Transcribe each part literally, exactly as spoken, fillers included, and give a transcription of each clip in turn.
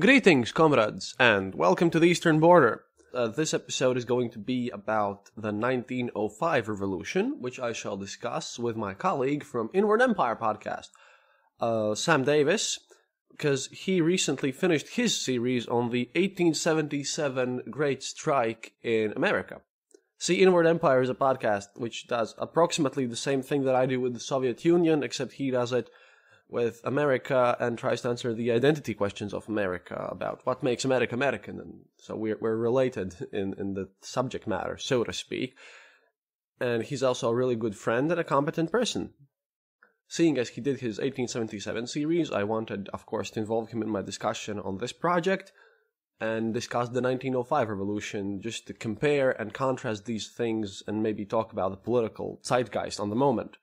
Greetings, comrades, and welcome to the Eastern Border. Uh, this episode is going to be about the nineteen oh five revolution, which I shall discuss with my colleague from Inward Empire podcast, uh, Sam Davis, because he recently finished his series on the eighteen seventy-seven Great Strike in America. See, Inward Empire is a podcast which does approximately the same thing that I do with the Soviet Union, except he does it with America and tries to answer the identity questions of America about what makes America American. And so we're, we're related in, in the subject matter, so to speak. And he's also a really good friend and a competent person. Seeing as he did his eighteen seventy-seven series, I wanted, of course, to involve him in my discussion on this project and discuss the nineteen oh five revolution, just to compare and contrast these things and maybe talk about the political zeitgeist on the moment.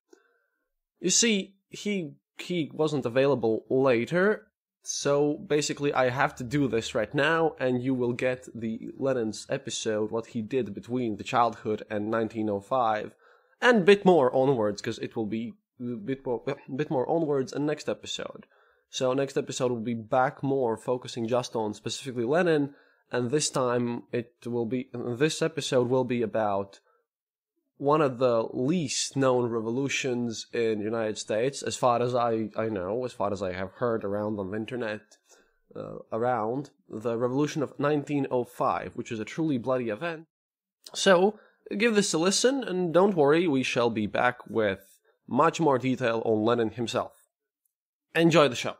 You see, he... he wasn't available later, so basically I have to do this right now, and you will get the Lenin's episode, what he did between the childhood and nineteen oh five, and a bit more onwards, because it will be a bit more, bit more onwards in next episode. So next episode will be back more focusing just on specifically Lenin, and this time it will be, this episode will be about one of the least known revolutions in the United States, as far as I, I know, as far as I have heard around on the internet, uh, around the revolution of nineteen oh five, which is a truly bloody event. So, give this a listen, and don't worry, we shall be back with much more detail on Lenin himself. Enjoy the show.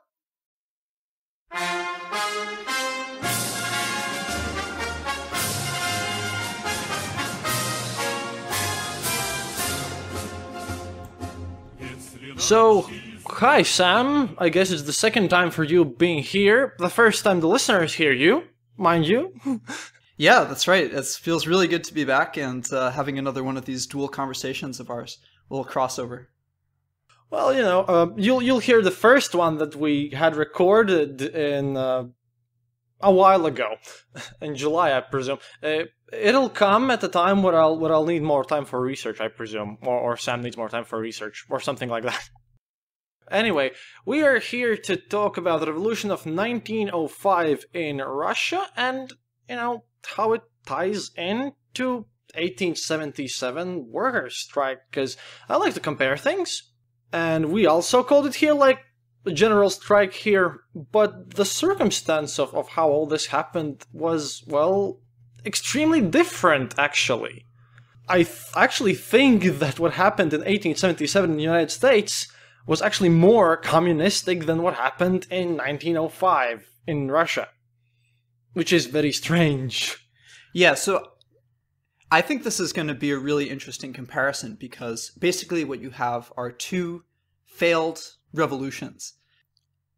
So, hi Sam, I guess it's the second time for you being here, the first time the listeners hear you, mind you. Yeah, that's right, it feels really good to be back and uh, having another one of these dual conversations of ours, a little crossover. Well, you know, uh, you'll, you'll hear the first one that we had recorded in uh, a while ago, in July I presume. Uh, It'll come at a time where I'll where I'll need more time for research, I presume, or or Sam needs more time for research, or something like that. Anyway, we are here to talk about the revolution of nineteen oh five in Russia, and you know how it ties into eighteen seventy-seven workers' strike, because I like to compare things, and we also called it here like the general strike here, but the circumstance of of how all this happened was, well, extremely different, actually. I th actually think that what happened in eighteen seventy-seven in the United States was actually more communistic than what happened in nineteen oh five in Russia, which is very strange. Yeah, so I think this is going to be a really interesting comparison, because basically what you have are two failed revolutions.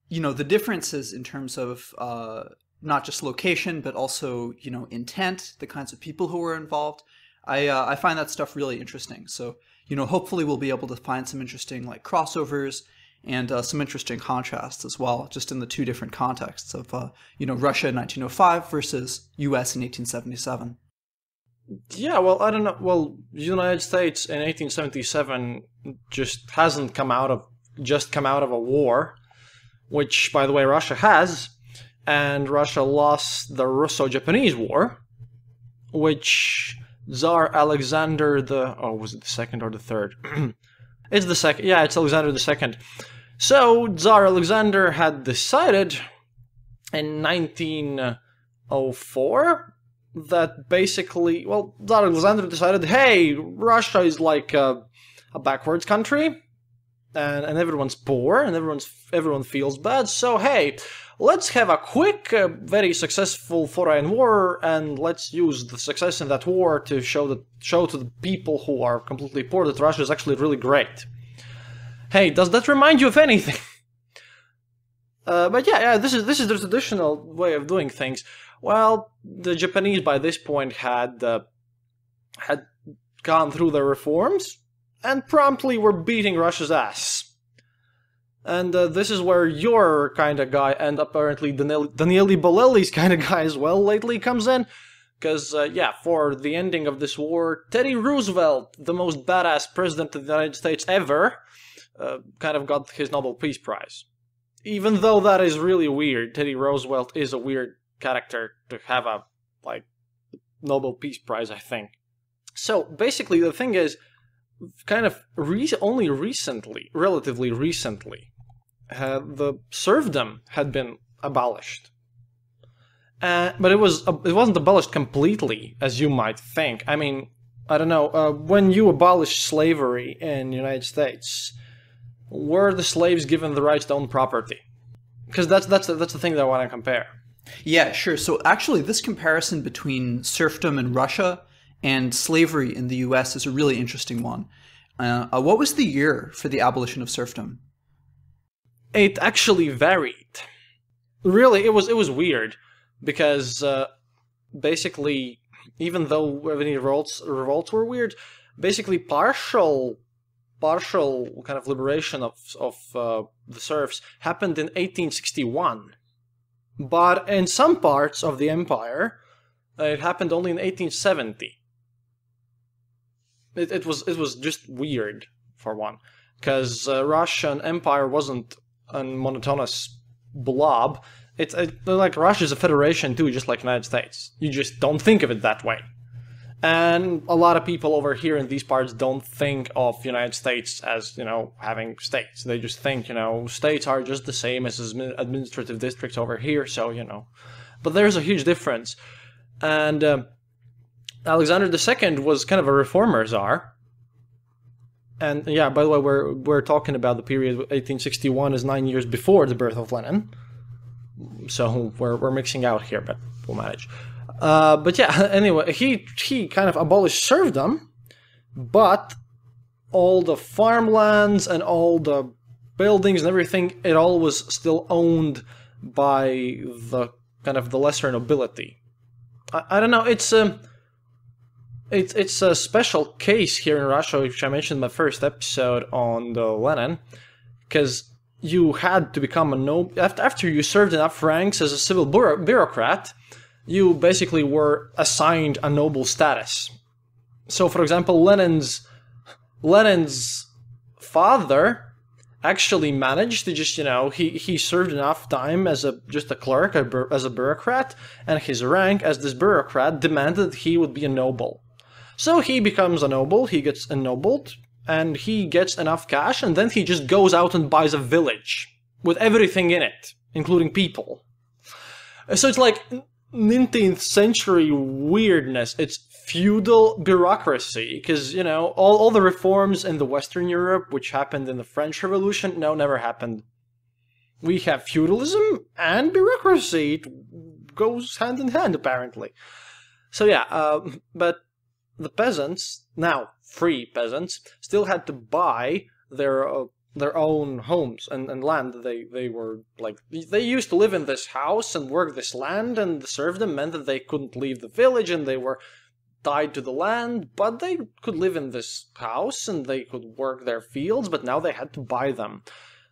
You know, the differences in terms of uh, not just location, but also, you know, intent, the kinds of people who were involved. I, uh, I find that stuff really interesting. So, you know, hopefully we'll be able to find some interesting, like, crossovers and uh, some interesting contrasts as well, just in the two different contexts of, uh, you know, Russia in nineteen oh five versus U S in eighteen seventy-seven. Yeah, well, I don't know. Well, the United States in eighteen seventy-seven just hasn't come out of, just come out of a war, which, by the way, Russia has. And Russia lost the Russo-Japanese War, which Tsar Alexander the... oh, was it the second or the third? It's the second. Yeah, it's Alexander the second. So, Tsar Alexander had decided in nineteen oh four that basically... well, Tsar Alexander decided, hey, Russia is like a, a backwards country, and, and everyone's poor, and everyone's everyone feels bad, so hey... let's have a quick, uh, very successful foreign war, and let's use the success in that war to show that show to the people who are completely poor that Russia is actually really great. Hey, does that remind you of anything? uh, but yeah, yeah, this is this is the traditional way of doing things. Well, the Japanese by this point had uh, had gone through their reforms and promptly were beating Russia's ass. And uh, this is where your kind of guy, and apparently Daniele, Daniele Bolelli's kind of guy as well lately, comes in. Because, uh, yeah, for the ending of this war, Teddy Roosevelt, the most badass president of the United States ever, uh, kind of got his Nobel Peace Prize. even though that is really weird, Teddy Roosevelt is a weird character to have a, like, Nobel Peace Prize, I think. So basically the thing is, kind of re only recently, relatively recently, uh, the serfdom had been abolished. Uh, but it, was, uh, it wasn't abolished completely, as you might think. I mean, I don't know, uh, when you abolish slavery in the United States, were the slaves given the rights to own property? Because that's, that's, that's the thing that I want to compare. Yeah, sure. So actually, this comparison between serfdom in Russia and slavery in the U S is a really interesting one. Uh, uh, what was the year for the abolition of serfdom? It actually varied. Really, it was it was weird because uh, basically, even though any revolts revolts were weird, basically partial partial kind of liberation of of uh, the serfs happened in eighteen sixty-one. But in some parts of the empire, uh, it happened only in eighteen seventy. It, it was it was just weird, for one, because uh, Russian Empire wasn't a monotonous blob. It's it, like Russia's a federation too, just like the United States. You just don't think of it that way, and a lot of people over here in these parts don't think of the United States as, you know, having states. They just think, you know, states are just the same as administrative districts over here. So, you know, but there's a huge difference. And um, Alexander the Second was kind of a reformer czar. And yeah, by the way, we're we're talking about the period eighteen sixty-one is nine years before the birth of Lenin. So we're we're mixing out here, but we'll manage. Uh, but yeah, anyway, he he kind of abolished serfdom, but all the farmlands and all the buildings and everything, it all was still owned by the kind of the lesser nobility. I, I don't know. It's um, it's it's a special case here in Russia, which I mentioned in my first episode on the Lenin, because you had to become a noble after after you served enough ranks as a civil bureau bureaucrat. You basically were assigned a noble status. So, for example, Lenin's Lenin's father actually managed to just, you know, he, he served enough time as a just a clerk, a, as a bureaucrat, and his rank as this bureaucrat demanded that he would be a noble. So he becomes a noble, he gets ennobled, and he gets enough cash, and then he just goes out and buys a village with everything in it, including people. So it's like nineteenth century weirdness. It's feudal bureaucracy, because, you know, all, all the reforms in the Western Europe, which happened in the French Revolution, no, never happened. We have feudalism and bureaucracy. It goes hand in hand, apparently. So yeah, uh, but the peasants, now free peasants, still had to buy their uh, their own homes and, and land. They they were like, they used to live in this house and work this land, and the serfdom meant that they couldn't leave the village and they were tied to the land, but they could live in this house and they could work their fields, but now they had to buy them.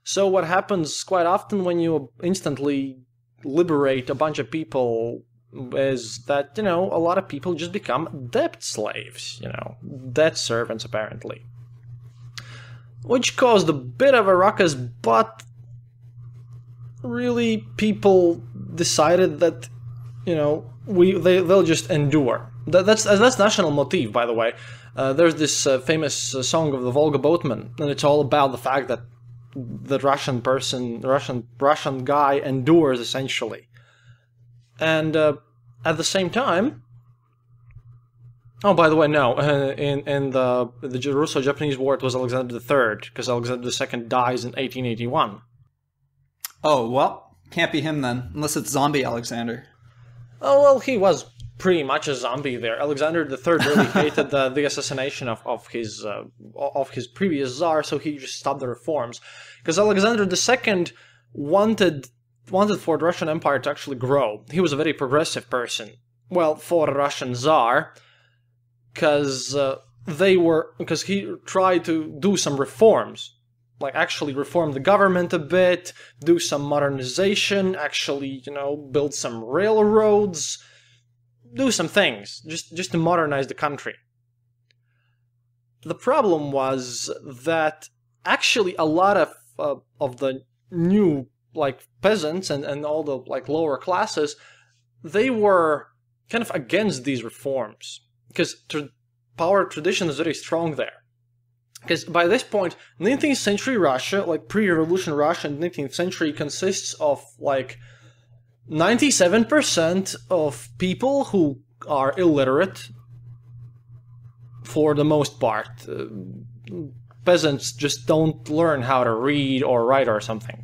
So what happens quite often when you instantly liberate a bunch of people is that, you know, a lot of people just become debt slaves, you know, debt servants apparently. Which caused a bit of a ruckus, but really people decided that, you know, we they they'll just endure. That, that's that's national motif, by the way. Uh, there's this uh, famous uh, song of the Volga boatman, and it's all about the fact that the Russian person, Russian Russian guy, endures essentially. And uh, at the same time. Oh, by the way, no. Uh, in in the the Russo-Japanese War, it was Alexander the Third, because Alexander the Second dies in eighteen eighty-one. Oh well, can't be him then, unless it's zombie Alexander. Oh well, he was pretty much a zombie there. Alexander the Third really hated the, the assassination of of his uh, of his previous czar, so he just stopped the reforms, because Alexander the Second wanted wanted for the Russian Empire to actually grow. He was a very progressive person. Well, for a Russian czar. Because uh, they were, because he tried to do some reforms, like actually reform the government a bit, do some modernization, actually, you know, build some railroads, do some things, just just to modernize the country. The problem was that actually a lot of uh, of the new like peasants and, and all the like lower classes, they were kind of against these reforms because tr power tradition is very strong there. Because by this point, nineteenth century Russia, like pre-revolution Russia in the nineteenth century, consists of like ninety-seven percent of people who are illiterate for the most part. Uh, peasants just don't learn how to read or write or something.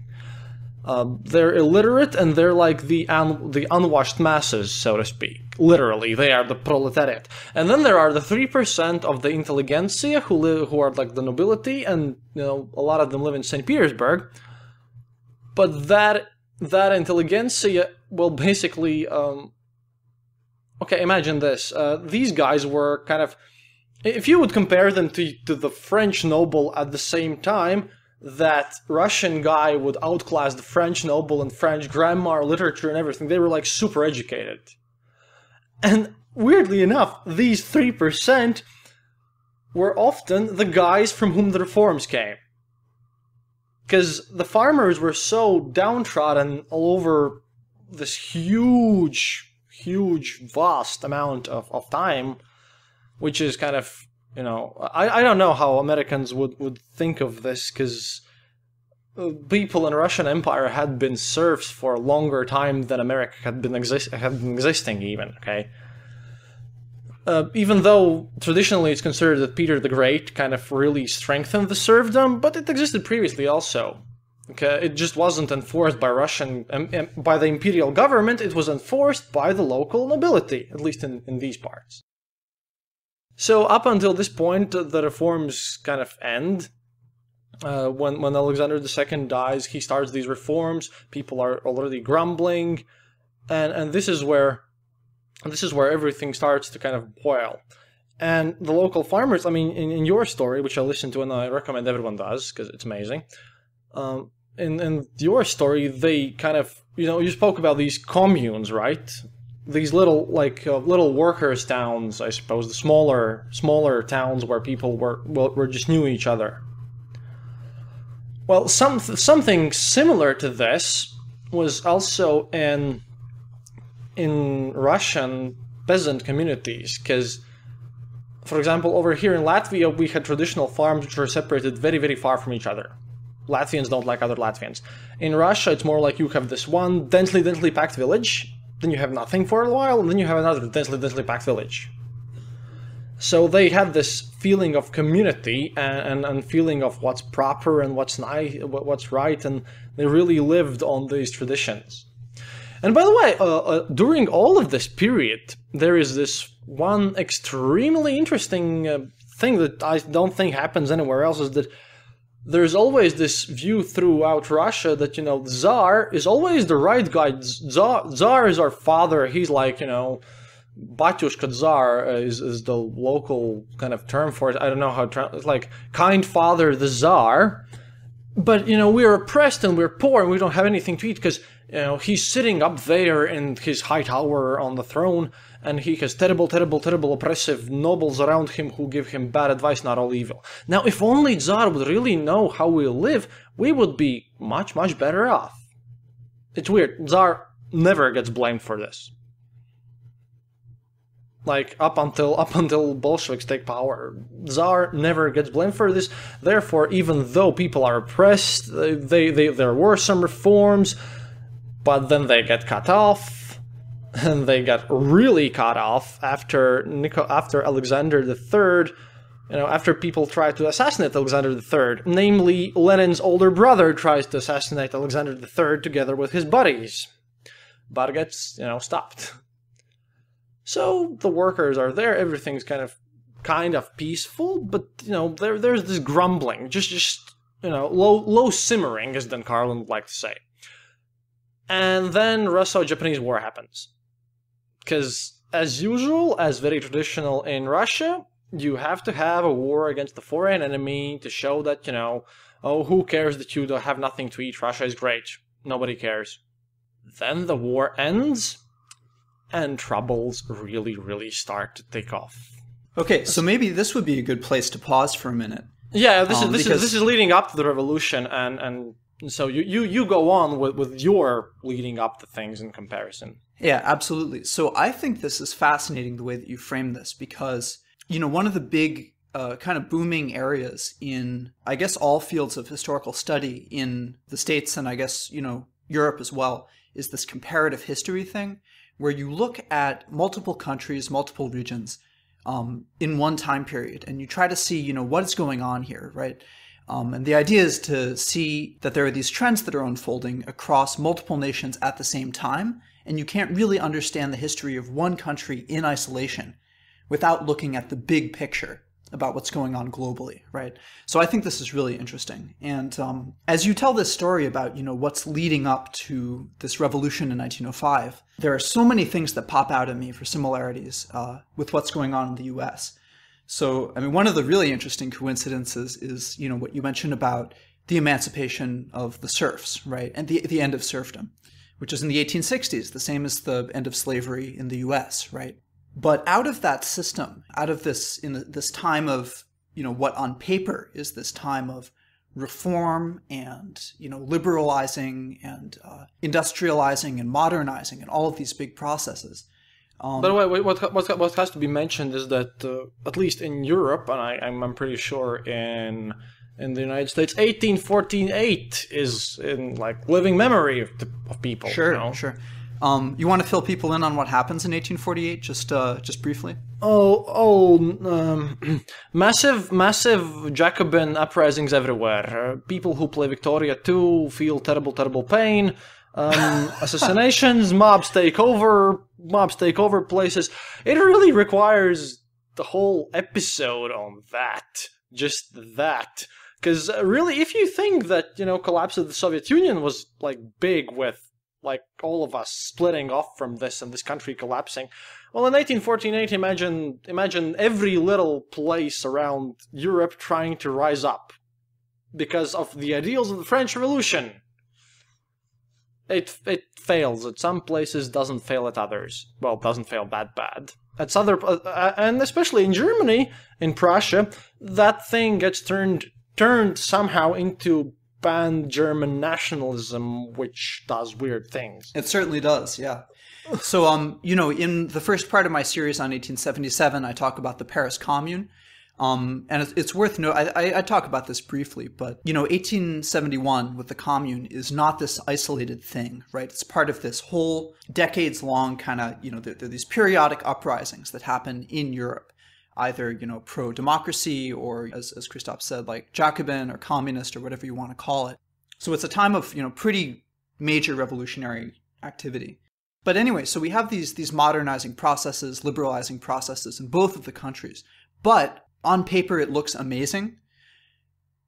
Uh, they're illiterate and they're like the, un the unwashed masses, so to speak. Literally, they are the proletariat. And then there are the three percent of the intelligentsia who, live, who are like the nobility, and you know, a lot of them live in Saint Petersburg. But that, that intelligentsia will basically... Um, okay, imagine this. Uh, these guys were kind of... If you would compare them to, to the French noble at the same time, that Russian guy would outclass the French noble and French grammar, literature, and everything. They were like super educated. And weirdly enough, these three percent were often the guys from whom the reforms came. Because the farmers were so downtrodden all over this huge, huge, vast amount of, of time, which is kind of, you know, I, I don't know how Americans would, would think of this, because people in the Russian Empire had been serfs for a longer time than America had been, exist had been existing even, okay? Uh, even though traditionally it's considered that Peter the Great kind of really strengthened the serfdom, but it existed previously also. Okay, it just wasn't enforced by Russian, um, um, by the imperial government, it was enforced by the local nobility, at least in, in these parts. So up until this point, the reforms kind of end. Uh, when, when Alexander the Second dies, he starts these reforms, people are already grumbling, and, and this is where this is where everything starts to kind of boil. And the local farmers, I mean, in, in your story, which I listened to and I recommend everyone does, because it's amazing, um, in, in your story, they kind of, you know, you spoke about these communes, right? These little, like, uh, little workers' towns, I suppose, the smaller, smaller towns where people were, well, were just knew each other. Well, some, something similar to this was also in, in Russian peasant communities, because, for example, over here in Latvia, we had traditional farms which were separated very, very far from each other. Latvians don't like other Latvians. In Russia, it's more like you have this one densely, densely packed village, then you have nothing for a while, and then you have another densely, densely packed village. So they had this feeling of community and, and, and feeling of what's proper and what's nice, what's right, and they really lived on these traditions. And by the way, uh, uh, during all of this period, there is this one extremely interesting uh, thing that I don't think happens anywhere else, is that there's always this view throughout Russia that, you know, the Tsar is always the right guy. Tsar, Tsar is our father. He's like, you know, Batyushka Tsar is, is the local kind of term for it. I don't know how to, it's like kind father, the Tsar. But, you know, we're oppressed and we're poor and we don't have anything to eat because, you know, he's sitting up there in his high tower on the throne and he has terrible, terrible, terrible oppressive nobles around him who give him bad advice, not all evil. Now, if only Tsar would really know how we live, we would be much, much better off. It's weird. Tsar never gets blamed for this. Like, up until, up until Bolsheviks take power, Tsar never gets blamed for this. Therefore, even though people are oppressed, they, they, there were some reforms, but then they get cut off, and they got really cut off after Nico, after Alexander the Third, you know, after people tried to assassinate Alexander the Third, namely Lenin's older brother tries to assassinate Alexander the Third together with his buddies, but gets, you know, stopped. So the workers are there, everything's kind of kind of peaceful, but, you know, there, there's this grumbling, just, just you know, low, low simmering, as Dan Carlin would like to say. And then Russo-Japanese War happens. Because, as usual, as very traditional in Russia, you have to have a war against a foreign enemy to show that, you know, oh, who cares that you don't have nothing to eat, Russia is great, nobody cares. Then the war ends, and troubles really, really start to take off. Okay, so maybe this would be a good place to pause for a minute. Yeah, this um, is this, because... is, this is leading up to the revolution, and, and So you, you, you go on with, with your leading up to things in comparison. Yeah, absolutely. So I think this is fascinating, the way that you frame this, because, you know, one of the big uh, kind of booming areas in, I guess, all fields of historical study in the States, and I guess, you know, Europe as well, is this comparative history thing, where you look at multiple countries, multiple regions um, in one time period, and you try to see, you know, what is going on here, right? Um, and the idea is to see that there are these trends that are unfolding across multiple nations at the same time, and you can't really understand the history of one country in isolation without looking at the big picture about what's going on globally, right? So I think this is really interesting. And um, as you tell this story about, you know, what's leading up to this revolution in nineteen oh five, there are so many things that pop out at me for similarities uh, with what's going on in the U S. So, I mean, one of the really interesting coincidences is, you know, what you mentioned about the emancipation of the serfs, right? And the, the end of serfdom, which is in the eighteen sixties, the same as the end of slavery in the U S, right? But out of that system, out of this, in this time of, you know, what on paper is this time of reform and, you know, liberalizing and uh, industrializing and modernizing and all of these big processes. Um, By the way, what, what, what has to be mentioned is that, uh, at least in Europe, and I, I'm, I'm pretty sure in in the United States, eighteen fourteen eight is in, like, living memory of, the, of people. Sure, you know? Sure. Um, you want to fill people in on what happens in eighteen forty-eight, just uh, just briefly? Oh, oh, um, massive, massive Jacobin uprisings everywhere. Uh, people who play Victoria two feel terrible, terrible pain. Um, assassinations, mobs take over, mobs take over places. It really requires the whole episode on that, just that. Because uh, really, if you think that, you know, collapse of the Soviet Union was, like, big with, like, all of us splitting off from this and this country collapsing, well, in eighteen fourteen eight, imagine, imagine every little place around Europe trying to rise up because of the ideals of the French Revolution. It, it fails at some places, doesn't fail at others. Well, it doesn't fail that bad. At other, uh, and especially in Germany, in Prussia, that thing gets turned turned somehow into pan-German nationalism, which does weird things. It certainly does, yeah. So, um, you know, in the first part of my series on eighteen seventy-seven, I talk about the Paris Commune. Um, and it's, it's worth noting, I, I talk about this briefly, but, you know, eighteen seventy-one with the Commune is not this isolated thing, right? It's part of this whole decades-long kind of, you know, there, there are these periodic uprisings that happen in Europe, either, you know, pro-democracy or, as, as Christoph said, like Jacobin or communist or whatever you want to call it. So it's a time of, you know, pretty major revolutionary activity. But anyway, so we have these, these modernizing processes, liberalizing processes in both of the countries, but on paper, it looks amazing.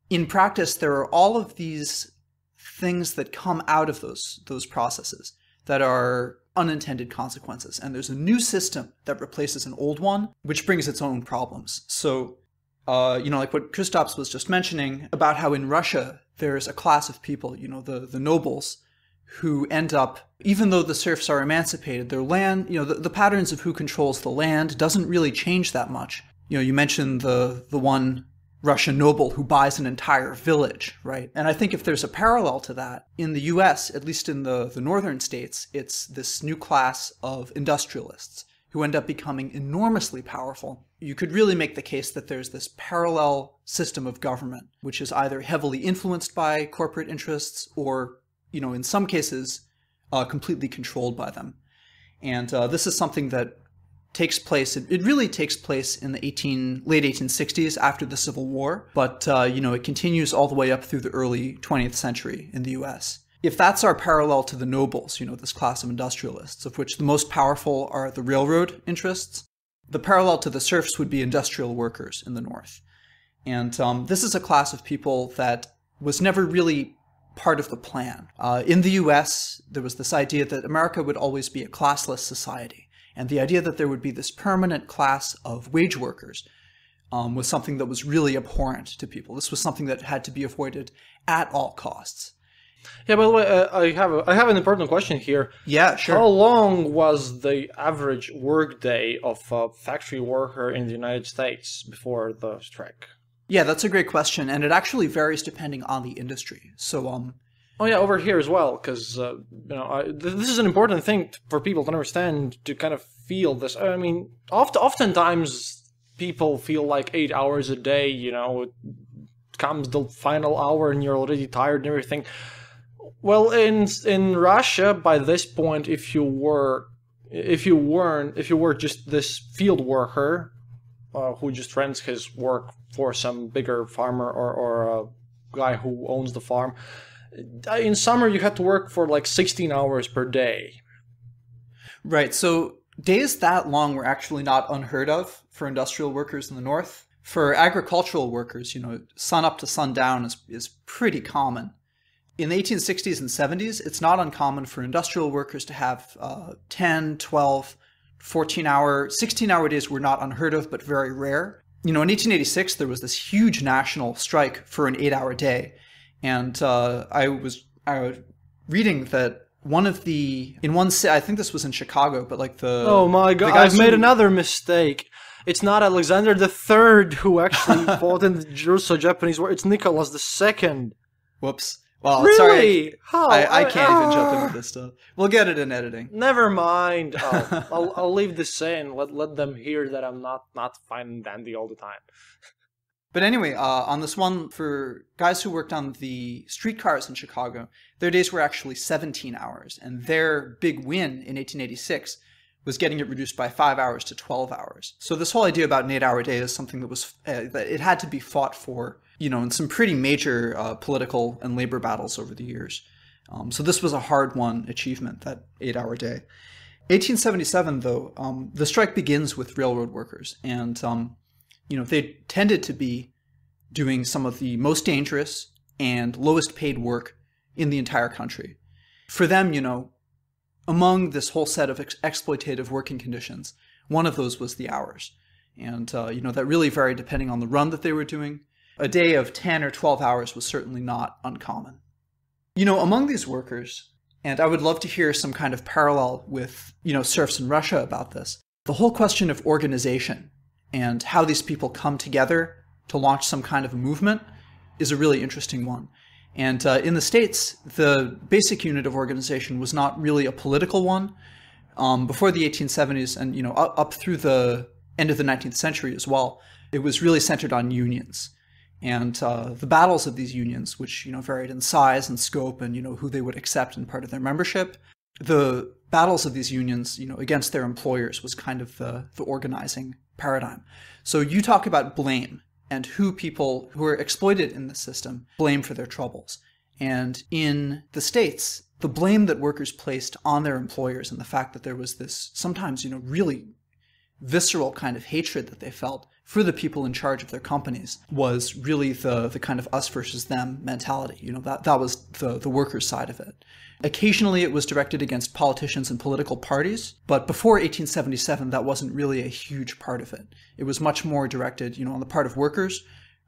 In practice, there are all of these things that come out of those, those processes that are unintended consequences. And there's a new system that replaces an old one, which brings its own problems. So, uh, you know, like what Christoph was just mentioning about how in Russia, there's a class of people, you know, the, the nobles, who end up, even though the serfs are emancipated, their land, you know, the, the patterns of who controls the land doesn't really change that much. You know, you mentioned the, the one Russian noble who buys an entire village, right? And I think if there's a parallel to that, in the U S, at least in the, the northern states, it's this new class of industrialists who end up becoming enormously powerful. You could really make the case that there's this parallel system of government, which is either heavily influenced by corporate interests or, you know, in some cases, uh, completely controlled by them. And uh, this is something that takes place, it really takes place in the late eighteen sixties after the Civil War, but, uh, you know, it continues all the way up through the early twentieth century in the U S. If that's our parallel to the nobles, you know, this class of industrialists, of which the most powerful are the railroad interests, the parallel to the serfs would be industrial workers in the North. And um, this is a class of people that was never really part of the plan. Uh, in the U S, there was this idea that America would always be a classless society. And the idea that there would be this permanent class of wage workers um, was something that was really abhorrent to people. This was something that had to be avoided at all costs. Yeah, by the way, uh, I have a, I have an important question here. Yeah, sure. How long was the average workday of a factory worker in the United States before the strike? Yeah, that's a great question, and it actually varies depending on the industry. So, um, Oh yeah, over here as well, because uh, you know I, th this is an important thing for people to understand, to kind of feel this. I mean, oft oftentimes people feel like eight hours a day, you know, it comes the final hour and you're already tired and everything. Well, in in Russia, by this point, if you were, if you weren't, if you were just this field worker uh, who just rents his work for some bigger farmer or or a guy who owns the farm. In summer, you had to work for like sixteen hours per day. Right. So days that long were actually not unheard of for industrial workers in the North. For agricultural workers, you know, sun up to sundown is, is pretty common. In the eighteen sixties and seventies, it's not uncommon for industrial workers to have uh, ten, twelve, fourteen hour, sixteen hour days were not unheard of, but very rare. You know, in eighteen eighty-six, there was this huge national strike for an eight hour day. And uh, I was I was reading that one of the in one I think this was in Chicago, but like the oh my god, I've made another mistake. It's not Alexander the third who actually fought in the Russo-Japanese War. It's Nicholas the second. Whoops. Well, really? Sorry. How? I, I can't I, even uh, jump into this stuff. We'll get it in editing. Never mind. I'll, I'll, I'll leave this in. Let let them hear that I'm not not fine and dandy all the time. But anyway, uh, on this one, for guys who worked on the streetcars in Chicago, their days were actually seventeen hours. And their big win in eighteen eighty-six was getting it reduced by five hours to twelve hours. So this whole idea about an eight-hour day is something that was uh, that it had to be fought for, you know, in some pretty major uh, political and labor battles over the years. Um, so this was a hard-won achievement, that eight-hour day. eighteen seventy-seven, though, um, the strike begins with railroad workers. And... Um, You know, they tended to be doing some of the most dangerous and lowest paid work in the entire country. For them, you know, among this whole set of ex exploitative working conditions, one of those was the hours. And, uh, you know, that really varied depending on the run that they were doing. A day of ten or twelve hours was certainly not uncommon. You know, among these workers, and I would love to hear some kind of parallel with, you know, serfs in Russia about this, the whole question of organization and how these people come together to launch some kind of a movement is a really interesting one. And uh, in the States, the basic unit of organization was not really a political one. Um, before the eighteen seventies and, you know, up, up through the end of the nineteenth century as well, it was really centered on unions. And uh, the battles of these unions, which, you know, varied in size and scope and, you know, who they would accept in part of their membership, the battles of these unions, you know, against their employers was kind of the, the organizing paradigm. So you talk about blame and who people who are exploited in the system blame for their troubles. And in the States, the blame that workers placed on their employers and the fact that there was this sometimes, you know, really visceral kind of hatred that they felt for the people in charge of their companies was really the, the kind of us versus them mentality. You know, that, that was the, the workers' side of it. Occasionally it was directed against politicians and political parties, but before eighteen seventy-seven, that wasn't really a huge part of it. It was much more directed, you know, on the part of workers,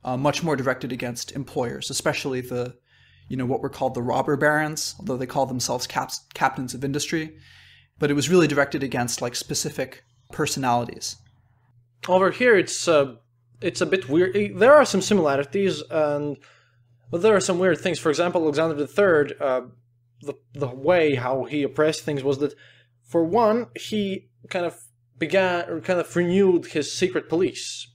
uh, much more directed against employers, especially the, you know, what were called the robber barons, although they called themselves caps, captains of industry. But it was really directed against like specific personalities. Over here, it's uh, it's a bit weird. There are some similarities, and but there are some weird things. For example, Alexander the third, uh, the the way how he oppressed things was that, for one, he kind of began or kind of renewed his secret police,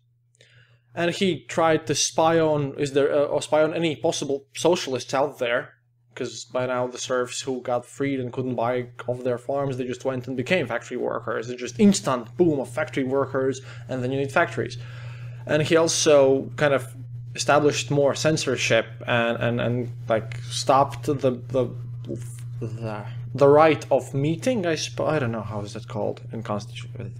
and he tried to spy on is there uh, or spy on any possible socialists out there, because by now the serfs who got freed and couldn't buy off their farms, they just went and became factory workers. It's just instant boom of factory workers and then you need factories. And he also kind of established more censorship and, and, and like stopped the, the the the right of meeting, I suppose. I don't know, how is that called in constitution?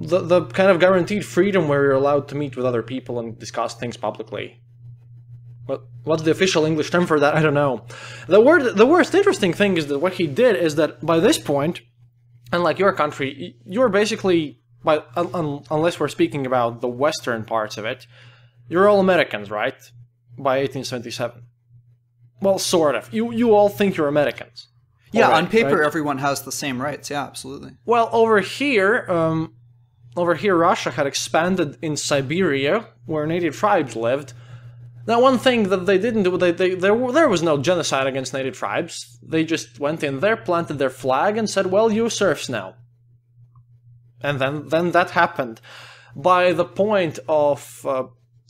The, the kind of guaranteed freedom where you're allowed to meet with other people and discuss things publicly. But what's the official English term for that? I don't know. The word, the worst interesting thing is that what he did is that by this point, unlike your country, you're basically, by, un, un, unless we're speaking about the Western parts of it, you're all Americans, right? By eighteen seventy-seven. Well, sort of. You, you all think you're Americans. Yeah, already, on paper, right? Everyone has the same rights. Yeah, absolutely. Well, over here, um, over here, Russia had expanded in Siberia, where native tribes lived. Now, one thing that they didn't do, they, they, there, there was no genocide against native tribes. They just went in there, planted their flag, and said, well, you serfs now. And then, then that happened. By the point of, uh,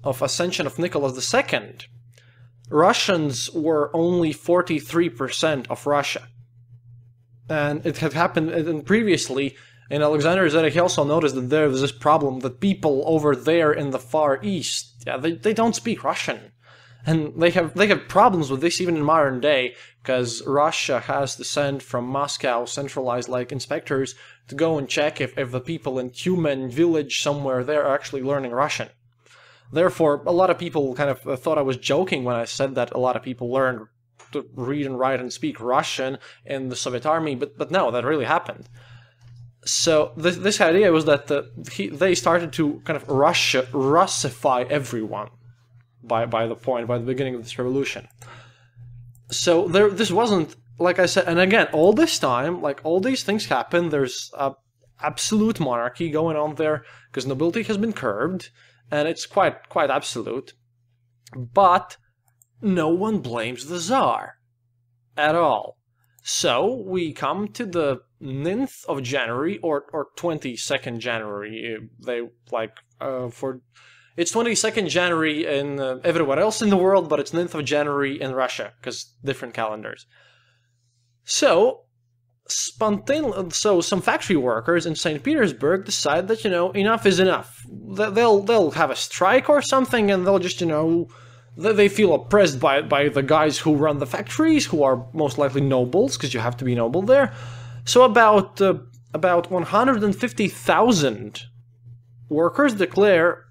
of ascension of Nicholas the Second, Russians were only forty-three percent of Russia. And it had happened and previously, in Alexander's era, he also noticed that there was this problem that people over there in the Far East, yeah, they, they don't speak Russian. And they have, they have problems with this even in modern day, because Russia has to send from Moscow centralized like inspectors to go and check if, if the people in Tumen village somewhere there are actually learning Russian. Therefore, a lot of people kind of thought I was joking when I said that a lot of people learned to read and write and speak Russian in the Soviet army, but, but no, that really happened. So this, this idea was that uh, he, they started to kind of Russia, Russify everyone by, by the point, by the beginning of this revolution. So there, this wasn't, like I said, and again, all this time, like all these things happen, there's uh, absolute monarchy going on there, because nobility has been curbed, and it's quite, quite absolute. But no one blames the Tsar at all. So we come to the ninth of January or or twenty-second January. They like uh, for it's twenty-second January in uh, everywhere else in the world, but it's ninth of January in Russia because different calendars. So spontaneously, so some factory workers in Saint Petersburg decide that you know enough is enough. They'll they'll have a strike or something, and they'll just you know. They feel oppressed by, by the guys who run the factories, who are most likely nobles, because you have to be noble there. So about uh, about one hundred fifty thousand workers declare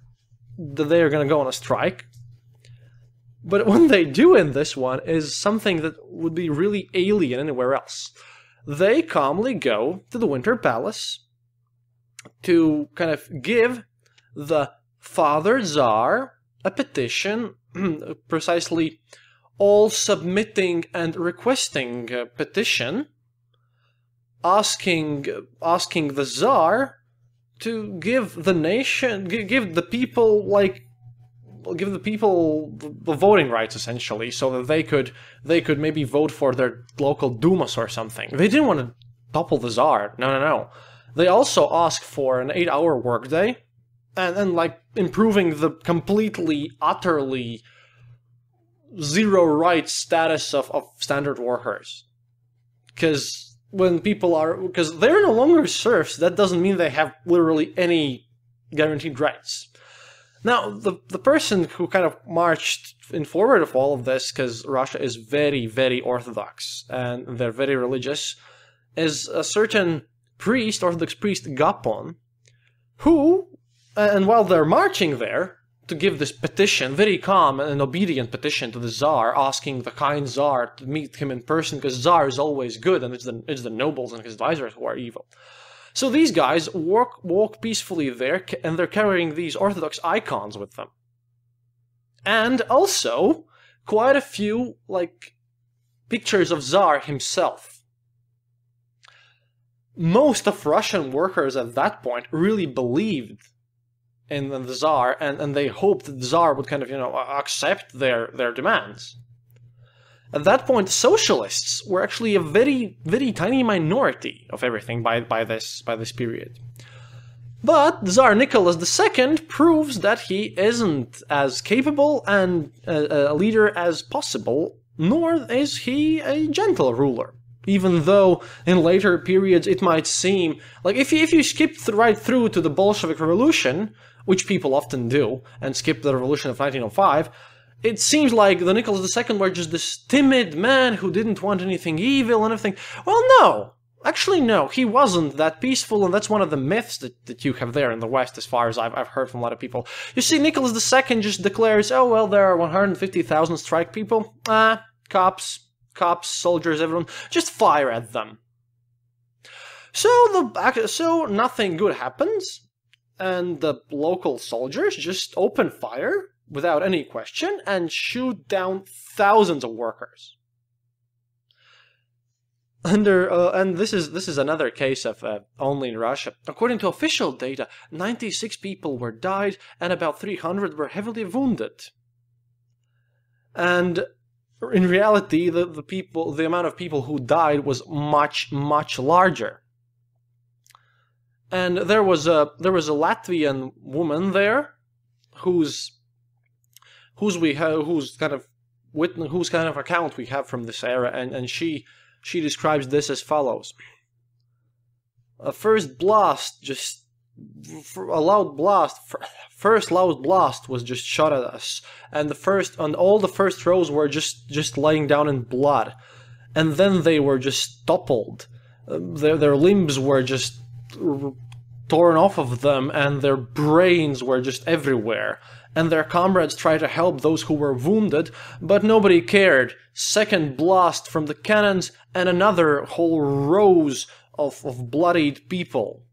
that they are going to go on a strike. But what they do in this one is something that would be really alien anywhere else. They calmly go to the Winter Palace to kind of give the Father Tsar a petition, precisely all submitting and requesting a petition asking asking the Tsar to give the nation give the people like give the people the voting rights essentially, so that they could they could maybe vote for their local dumas or something. They didn't want to topple the Tsar. No, no, no. They also asked for an eight-hour workday. And, and, like, improving the completely, utterly zero rights status of, of standard workers. Because when people are... Because they're no longer serfs, that doesn't mean they have literally any guaranteed rights. Now, the, the person who kind of marched in forward of all of this, because Russia is very, very orthodox, and they're very religious, is a certain priest, Orthodox priest Gapon, who... And while they're marching there to give this petition, very calm and obedient petition to the Tsar, asking the kind Tsar to meet him in person, because Tsar is always good, and it's the, it's the nobles and his advisors who are evil. So these guys walk, walk peacefully there, and they're carrying these Orthodox icons with them. And also, quite a few, like, pictures of Tsar himself. Most of Russian workers at that point really believed in the Tsar, and, and they hoped that the Tsar would kind of, you know, accept their, their demands. At that point, socialists were actually a very, very tiny minority of everything by, by, this, by this period. But Tsar Nicholas the Second proves that he isn't as capable and a, a leader as possible, nor is he a gentle ruler. Even though in later periods it might seem like if you, if you skip th right through to the Bolshevik Revolution, which people often do, and skip the revolution of nineteen oh five, it seems like the Nicholas the Second were just this timid man who didn't want anything evil and everything. Well, no, actually no, he wasn't that peaceful, and that's one of the myths that, that you have there in the West, as far as I've, I've heard from a lot of people. You see, Nicholas the Second just declares, oh well, there are one hundred fifty thousand strike people, ah, uh, cops. Cops, soldiers, everyone, just fire at them. So the so nothing good happens, and the local soldiers just open fire without any question and shoot down thousands of workers. Under uh, and this is this is another case of uh, only in Russia. According to official data, ninety-six people were died and about three hundred were heavily wounded. And in reality, the, the people, the amount of people who died was much, much larger. And there was a there was a Latvian woman there, whose whose we have, whose kind of witness, whose kind of account we have from this era, and and she she describes this as follows: a first blast, just a loud blast, first loud blast was just shot at us, and the first, and all the first rows were just just lying down in blood, and then they were just toppled, their their limbs were just torn off of them, and their brains were just everywhere. And their comrades tried to help those who were wounded, but nobody cared. Second blast from the cannons, and another whole rows of, of bloodied people.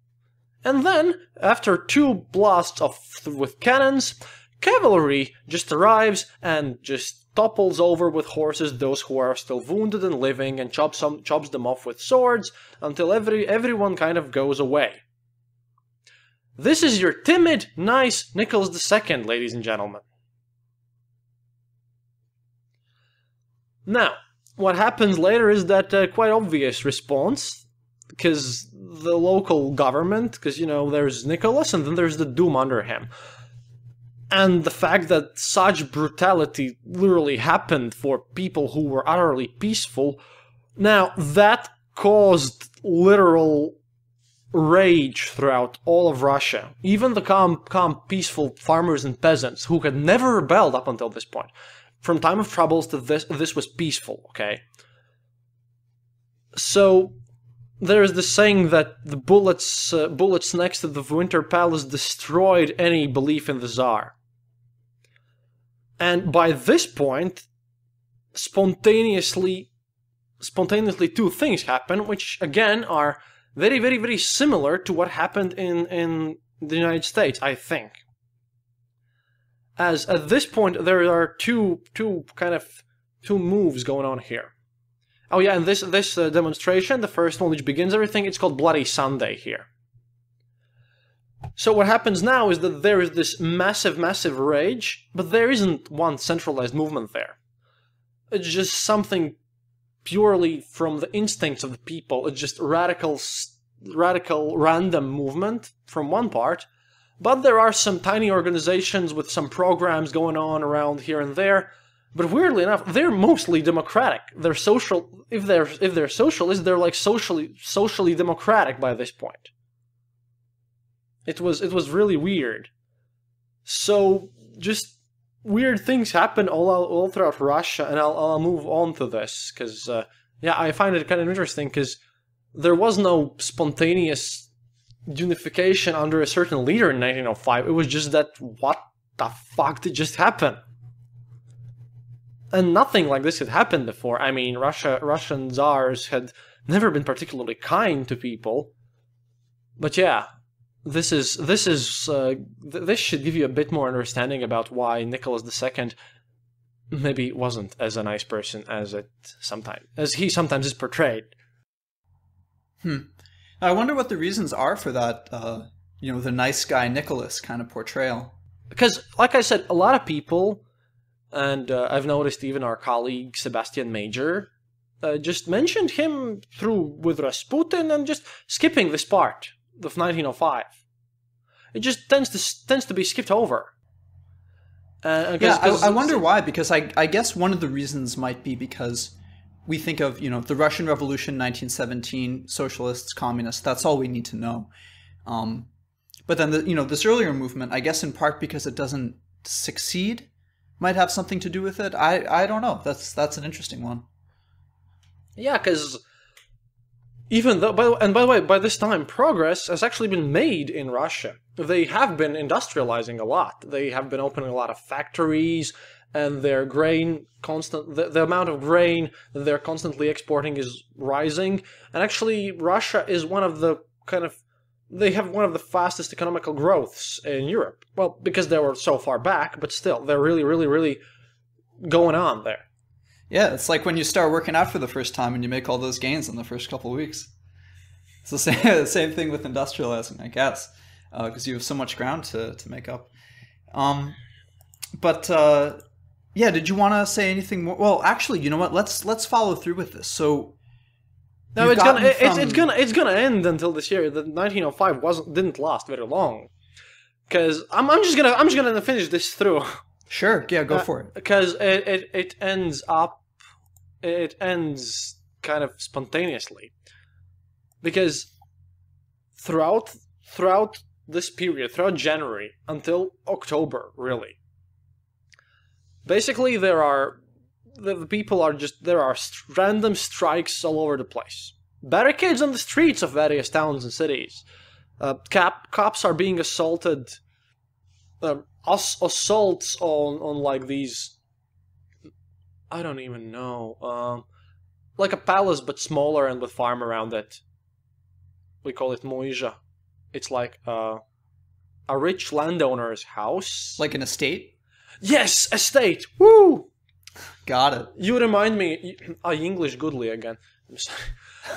And then, after two blasts of with cannons, cavalry just arrives and just topples over with horses those who are still wounded and living, and chops some chops them off with swords until every everyone kind of goes away. This is your timid, nice Nicholas the Second, ladies and gentlemen. Now, what happens later is that uh, quite obvious response, because the local government, because, you know, there's Nicholas and then there's the Duma under him. And the fact that such brutality literally happened for people who were utterly peaceful, now that caused literal rage throughout all of Russia. Even the calm, calm, peaceful farmers and peasants who had never rebelled up until this point. From time of troubles to this, this was peaceful, okay? So, there's the saying that the bullets, uh, bullets next to the Winter Palace destroyed any belief in the Tsar. And by this point, spontaneously, spontaneously two things happen, which again are very, very, very similar to what happened in, in the United States, I think. As at this point, there are two, two kind of, two moves going on here. Oh yeah, and this, this uh, demonstration, the first one which begins everything, it's called Bloody Sunday here. So what happens now is that there is this massive, massive rage, but there isn't one centralized movement there. It's just something purely from the instincts of the people. It's just radical, radical random movement from one part, but there are some tiny organizations with some programs going on around here and there. But weirdly enough, they're mostly democratic. They're social. If they're if they're socialist, they're like socially socially democratic by this point. It was it was really weird. So just weird things happen all all throughout Russia, and I'll I'll move on to this because uh, yeah, I find it kind of interesting because there was no spontaneous unification under a certain leader in nineteen oh five. It was just that what the fuck did just happen? And nothing like this had happened before. I mean, Russia, Russian czars had never been particularly kind to people. But yeah, this is this is uh, th this should give you a bit more understanding about why Nicholas the Second maybe wasn't as a nice person as it sometimes as he sometimes is portrayed. Hmm. I wonder what the reasons are for that. Uh, you know, the nice guy Nicholas kind of portrayal. Because, like I said, a lot of people. And uh, I've noticed even our colleague Sebastian Major uh, just mentioned him through with Rasputin and just skipping this part of nineteen oh five. It just tends to tends to be skipped over. Uh, I guess, yeah, I, I wonder why. Because I I guess one of the reasons might be because we think of, you know, the Russian Revolution, nineteen seventeen, socialists, communists. That's all we need to know. Um, but then the, you know, this earlier movement, I guess in part because it doesn't succeed. Might have something to do with it. I I don't know. That's that's an interesting one. Yeah, because even though, by the, and by the way, by this time, progress has actually been made in Russia. They have been industrializing a lot. They have been opening a lot of factories, and their grain constant the, the amount of grain that they're constantly exporting is rising. And actually, Russia is one of the kind of they have one of the fastest economical growths in Europe. Well, because they were so far back, but still, they're really, really, really going on there. Yeah, it's like when you start working out for the first time and you make all those gains in the first couple of weeks. It's the same, the same thing with industrializing, I guess, because uh, you have so much ground to, to make up. Um, but uh, Yeah, did you want to say anything more? Well, actually, you know what? Let's let's follow through with this. So no, it's gonna from... it's it's gonna it's gonna end until this year. The nineteen oh five wasn't didn't last very long, because I'm I'm just gonna I'm just gonna finish this through. Sure. Yeah, go uh, for it. Because it, it it ends up it ends kind of spontaneously, because throughout throughout this period, throughout January until October, really. Basically, there are, the people are just, there are random strikes all over the place. Barricades on the streets of various towns and cities. Uh, cap, cops are being assaulted. Uh, ass assaults on, on like these, I don't even know, um, like a palace but smaller and with farm around it. We call it Moizha. It's like uh, a rich landowner's house. Like an estate? Yes, estate. Woo! Got it. You remind me, I English goodly again. I'm sorry.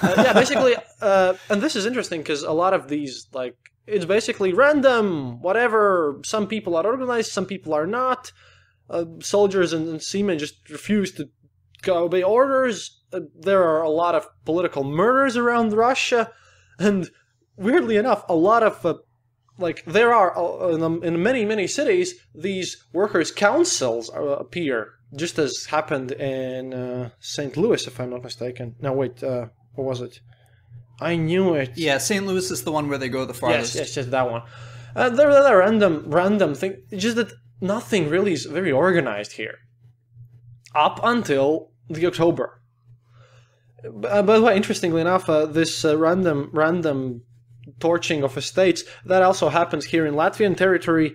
Uh, yeah, basically, uh, and this is interesting because a lot of these, like, it's basically random, whatever. Some people are organized, some people are not. Uh, soldiers and, and seamen just refuse to obey orders. Uh, there are a lot of political murders around Russia, and weirdly enough, a lot of uh, Like, there are, uh, in many, many cities, these workers' councils appear, just as happened in uh, Saint Louis, if I'm not mistaken. No, wait, uh, what was it? I knew it. Yeah, Saint Louis is the one where they go the farthest. Yes, yes, yes, that one. Uh, they're, they're random, random thing, just that nothing really is very organized here. Up until the October. Uh, by the way, interestingly enough, uh, this uh, random, random... torching of estates that also happens here in Latvian territory,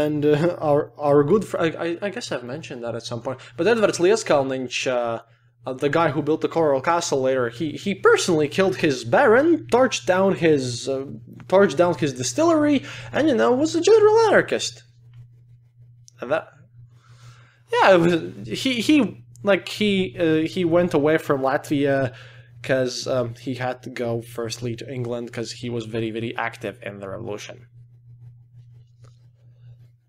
and uh, our our good friend, I, I guess I've mentioned that at some point, but Edward Lieskalniņš, uh, uh, the guy who built the Coral Castle later, he he personally killed his baron, torched down his uh, torched down his distillery, and you know was a general anarchist. And that, yeah, it was, he he like he uh, he went away from Latvia. Because um, he had to go firstly to England because he was very, very active in the revolution.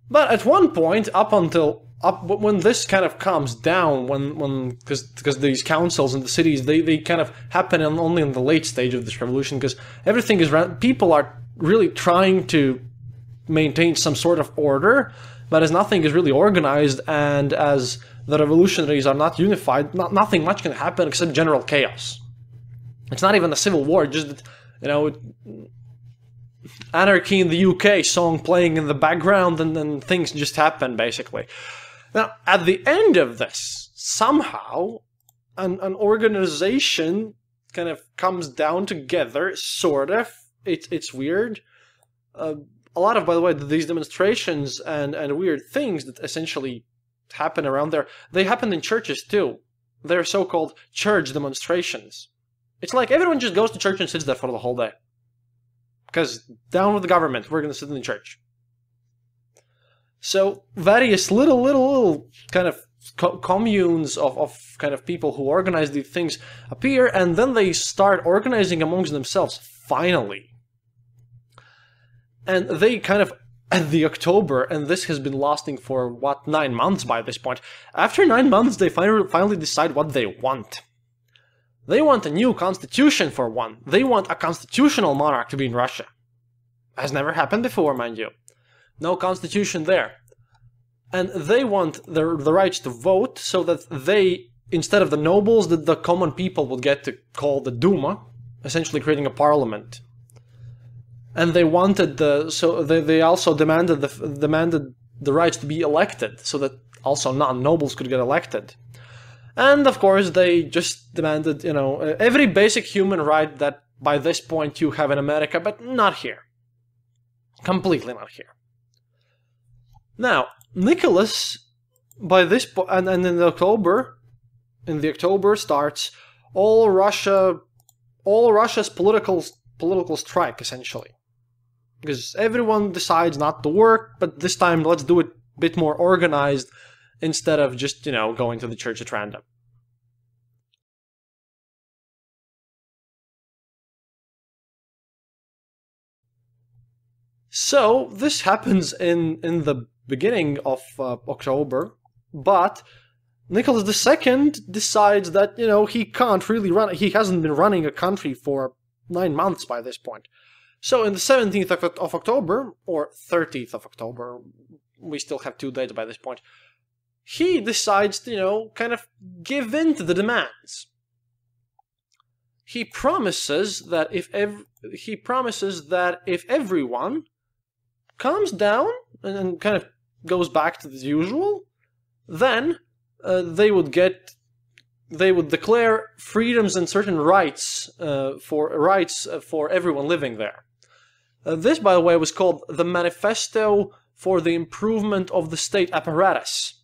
But at one point, up until up when this kind of calms down, when when because because these councils in the cities they they kind of happen in, only in the late stage of this revolution, because everything is people are really trying to maintain some sort of order, but as nothing is really organized and as the revolutionaries are not unified, not, nothing much can happen except general chaos. It's not even a civil war, just that, you know, anarchy in the U K song playing in the background, and then things just happen, basically. Now, at the end of this, somehow, an, an organization kind of comes down together, sort of. It, it's weird. Uh, a lot of, by the way, these demonstrations and, and weird things that essentially happen around there, they happen in churches too. They're so-called church demonstrations. It's like everyone just goes to church and sits there for the whole day. Because down with the government, we're going to sit in the church. So various little, little, little kind of co communes of, of kind of people who organize these things appear, and then they start organizing amongst themselves, finally. And they kind of, at the October, and this has been lasting for, what, nine months by this point. After nine months, they finally, finally decide what they want. They want a new constitution, for one. They want a constitutional monarch to be in Russia. Has never happened before, mind you. No constitution there. And they want the, the rights to vote so that they, instead of the nobles, that the common people would get to call the Duma, essentially creating a parliament. And they wanted the so they, they also demanded the demanded the rights to be elected so that also non-nobles could get elected. And of course they just demanded, you know, every basic human right that by this point you have in America, but not here. Completely not here. Now, Nicholas by this point and, and in October in the October starts all Russia all Russia's political political strike, essentially. Because everyone decides not to work, but this time let's do it a bit more organized instead of just, you know, going to the church at random. So, this happens in, in the beginning of uh, October, But Nicholas the Second decides that, you know, he can't really run, he hasn't been running a country for nine months by this point. So on the seventeenth of October, or thirtieth of October, we still have two dates by this point, he decides to, you know, kind of give in to the demands. He promises that if ev he promises that if everyone calms down and, and kind of goes back to the usual, then uh, they would get they would declare freedoms and certain rights uh, for rights for everyone living there. Uh, this, by the way, was called the Manifesto for the Improvement of the State Apparatus.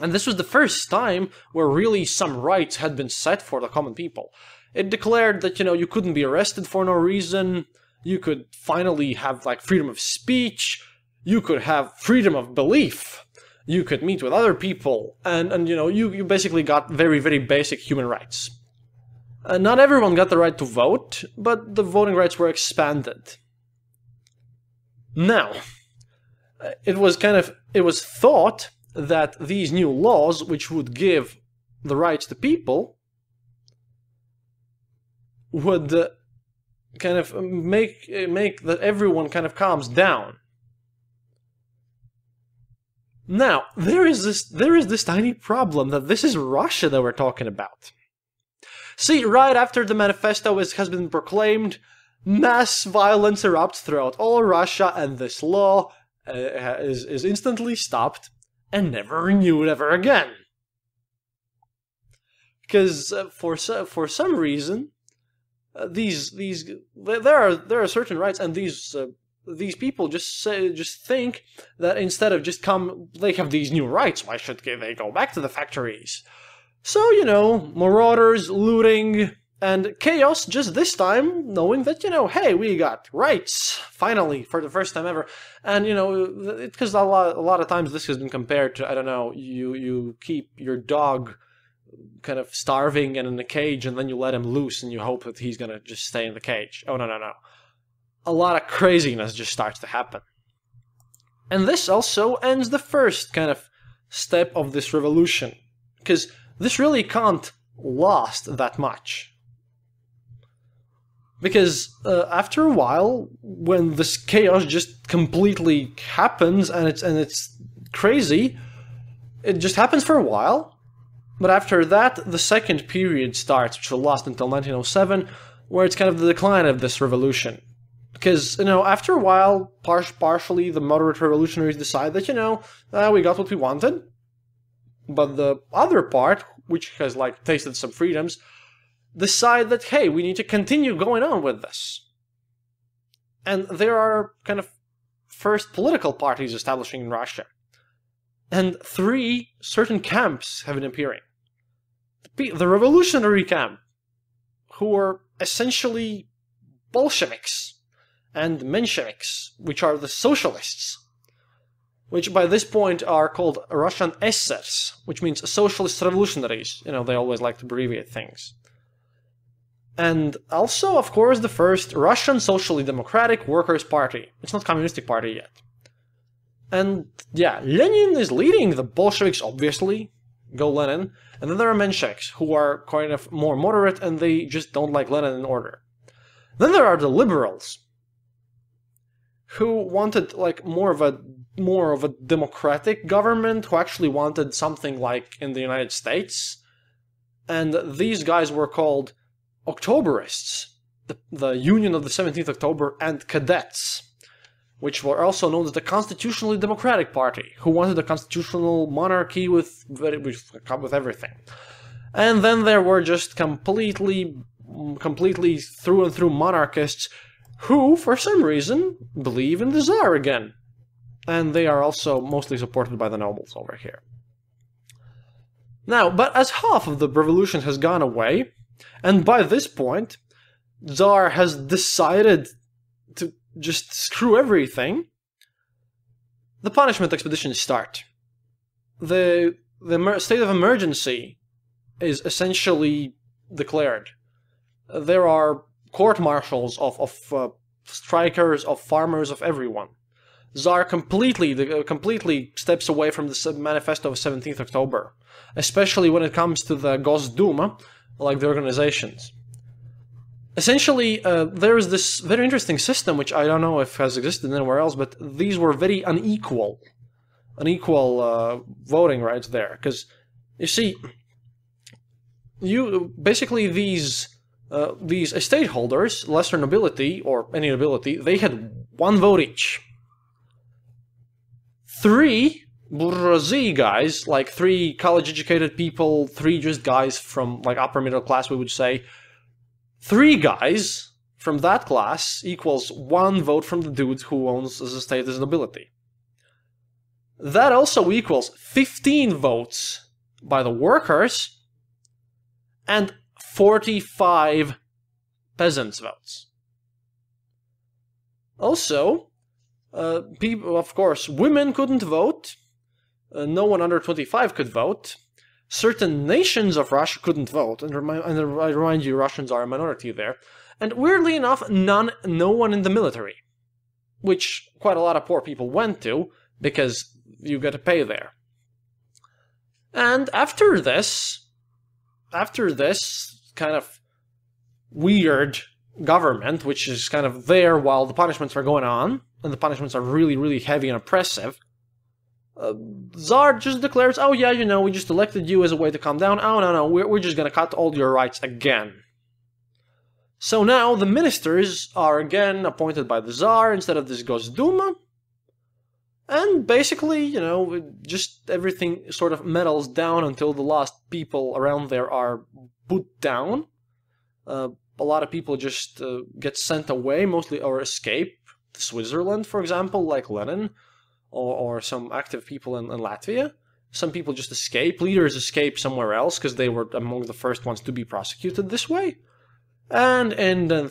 And this was the first time where really some rights had been set for the common people. It declared that, you know, you couldn't be arrested for no reason, you could finally have, like, freedom of speech, you could have freedom of belief, you could meet with other people, and, and you know, you, you basically got very, very basic human rights. Uh, not everyone got the right to vote, but the voting rights were expanded. Now, it was kind of, it was thought that these new laws, which would give the rights to people, would uh, kind of make make that everyone kind of calms down. Now, there is this there is this tiny problem that this is Russia that we're talking about. See, right after the manifesto is, has been proclaimed, mass violence erupts throughout all Russia, and this law uh, is is instantly stopped and never renewed ever again. Because uh, for so, for some reason, uh, these these there are there are certain rights, and these uh, these people just say, just think that instead of just come, they have these new rights. Why should they go back to the factories? So, you know, marauders, looting, and chaos. Just this time, knowing that, you know, hey, we got rights finally for the first time ever, and, you know, because a lot a lot of times this has been compared to, I don't know, you you keep your dog kind of starving and in a cage, and then you let him loose and you hope that he's gonna just stay in the cage. Oh no no no! A lot of craziness just starts to happen, and this also ends the first kind of step of this revolution, because this really can't last that much. Because uh, after a while, when this chaos just completely happens and it's and it's crazy, it just happens for a while. But after that, the second period starts, which will last until nineteen oh seven, where it's kind of the decline of this revolution. Because, you know, after a while, par partially the moderate revolutionaries decide that, you know, uh, we got what we wanted. But the other part, which has, like, tasted some freedoms, decide that, hey, we need to continue going on with this. And there are kind of first political parties establishing in Russia. And three certain camps have been appearing. The revolutionary camp, who are essentially Bolsheviks, and Mensheviks, which are the socialists, which by this point are called Russian S S, which means Socialist Revolutionaries. You know, they always like to abbreviate things. And also, of course, the first Russian Socially Democratic Workers' Party. It's not Communistic Party yet. And, yeah, Lenin is leading the Bolsheviks, obviously. Go Lenin. And then there are Mensheviks, who are kind of more moderate, and they just don't like Lenin in order. Then there are the liberals, who wanted, like, more of a, more of a democratic government, who actually wanted something like in the United States. And these guys were called Octoberists, the, the Union of the seventeenth of October, and Cadets, which were also known as the Constitutionally Democratic Party, who wanted a constitutional monarchy with, with, with everything. And then there were just completely, completely through and through monarchists who, for some reason, believe in the Tsar again. And they are also mostly supported by the nobles over here. Now, but as half of the revolution has gone away, and by this point, Tsar has decided to just screw everything, the punishment expeditions start. The, the state of emergency is essentially declared. There are court-martials of, of uh, strikers, of farmers, of everyone. Tsar completely the, uh, completely steps away from the manifesto of seventeenth October, especially when it comes to the Gosduma, like the organizations. Essentially, uh, there is this very interesting system, which I don't know if has existed anywhere else, but these were very unequal, unequal uh, voting rights there, because you see, you basically these uh, these estate holders, lesser nobility or any nobility, they had one vote each. Three bourgeoisie guys, like three college-educated people, three just guys from like upper middle class, we would say, three guys from that class equals one vote from the dude who owns the state as nobility. That also equals fifteen votes by the workers and forty-five peasants' votes. Also, Uh, people, of course, women couldn't vote, uh, no one under twenty-five could vote, certain nations of Russia couldn't vote, and, remi and I remind you, Russians are a minority there, and weirdly enough, none, no one in the military, which quite a lot of poor people went to, because you get to pay there. And after this, after this kind of weird government, which is kind of there while the punishments are going on, and the punishments are really, really heavy and oppressive, uh, Tsar just declares, oh yeah, you know, we just elected you as a way to calm down, oh no, no, we're, we're just gonna cut all your rights again. So now the ministers are again appointed by the Tsar instead of this Gosduma, and basically, you know, just everything sort of melts down until the last people around there are put down. Uh, a lot of people just uh, get sent away, mostly, or escape. Switzerland, for example, like Lenin, or, or some active people in, in Latvia. Some people just escape, leaders escape somewhere else because they were among the first ones to be prosecuted this way. And in the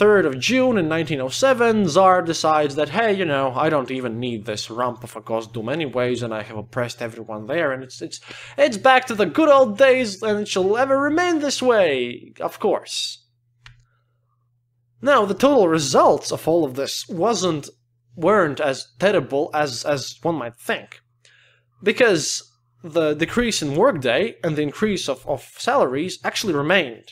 third of June in nineteen oh seven, Tsar decides that, hey, you know, I don't even need this rump of a Gosduma anyways, and I have oppressed everyone there, and it's, it's, it's back to the good old days, and it shall ever remain this way, of course. Now, the total results of all of this wasn't, weren't as terrible as, as one might think, because the decrease in workday and the increase of, of salaries actually remained,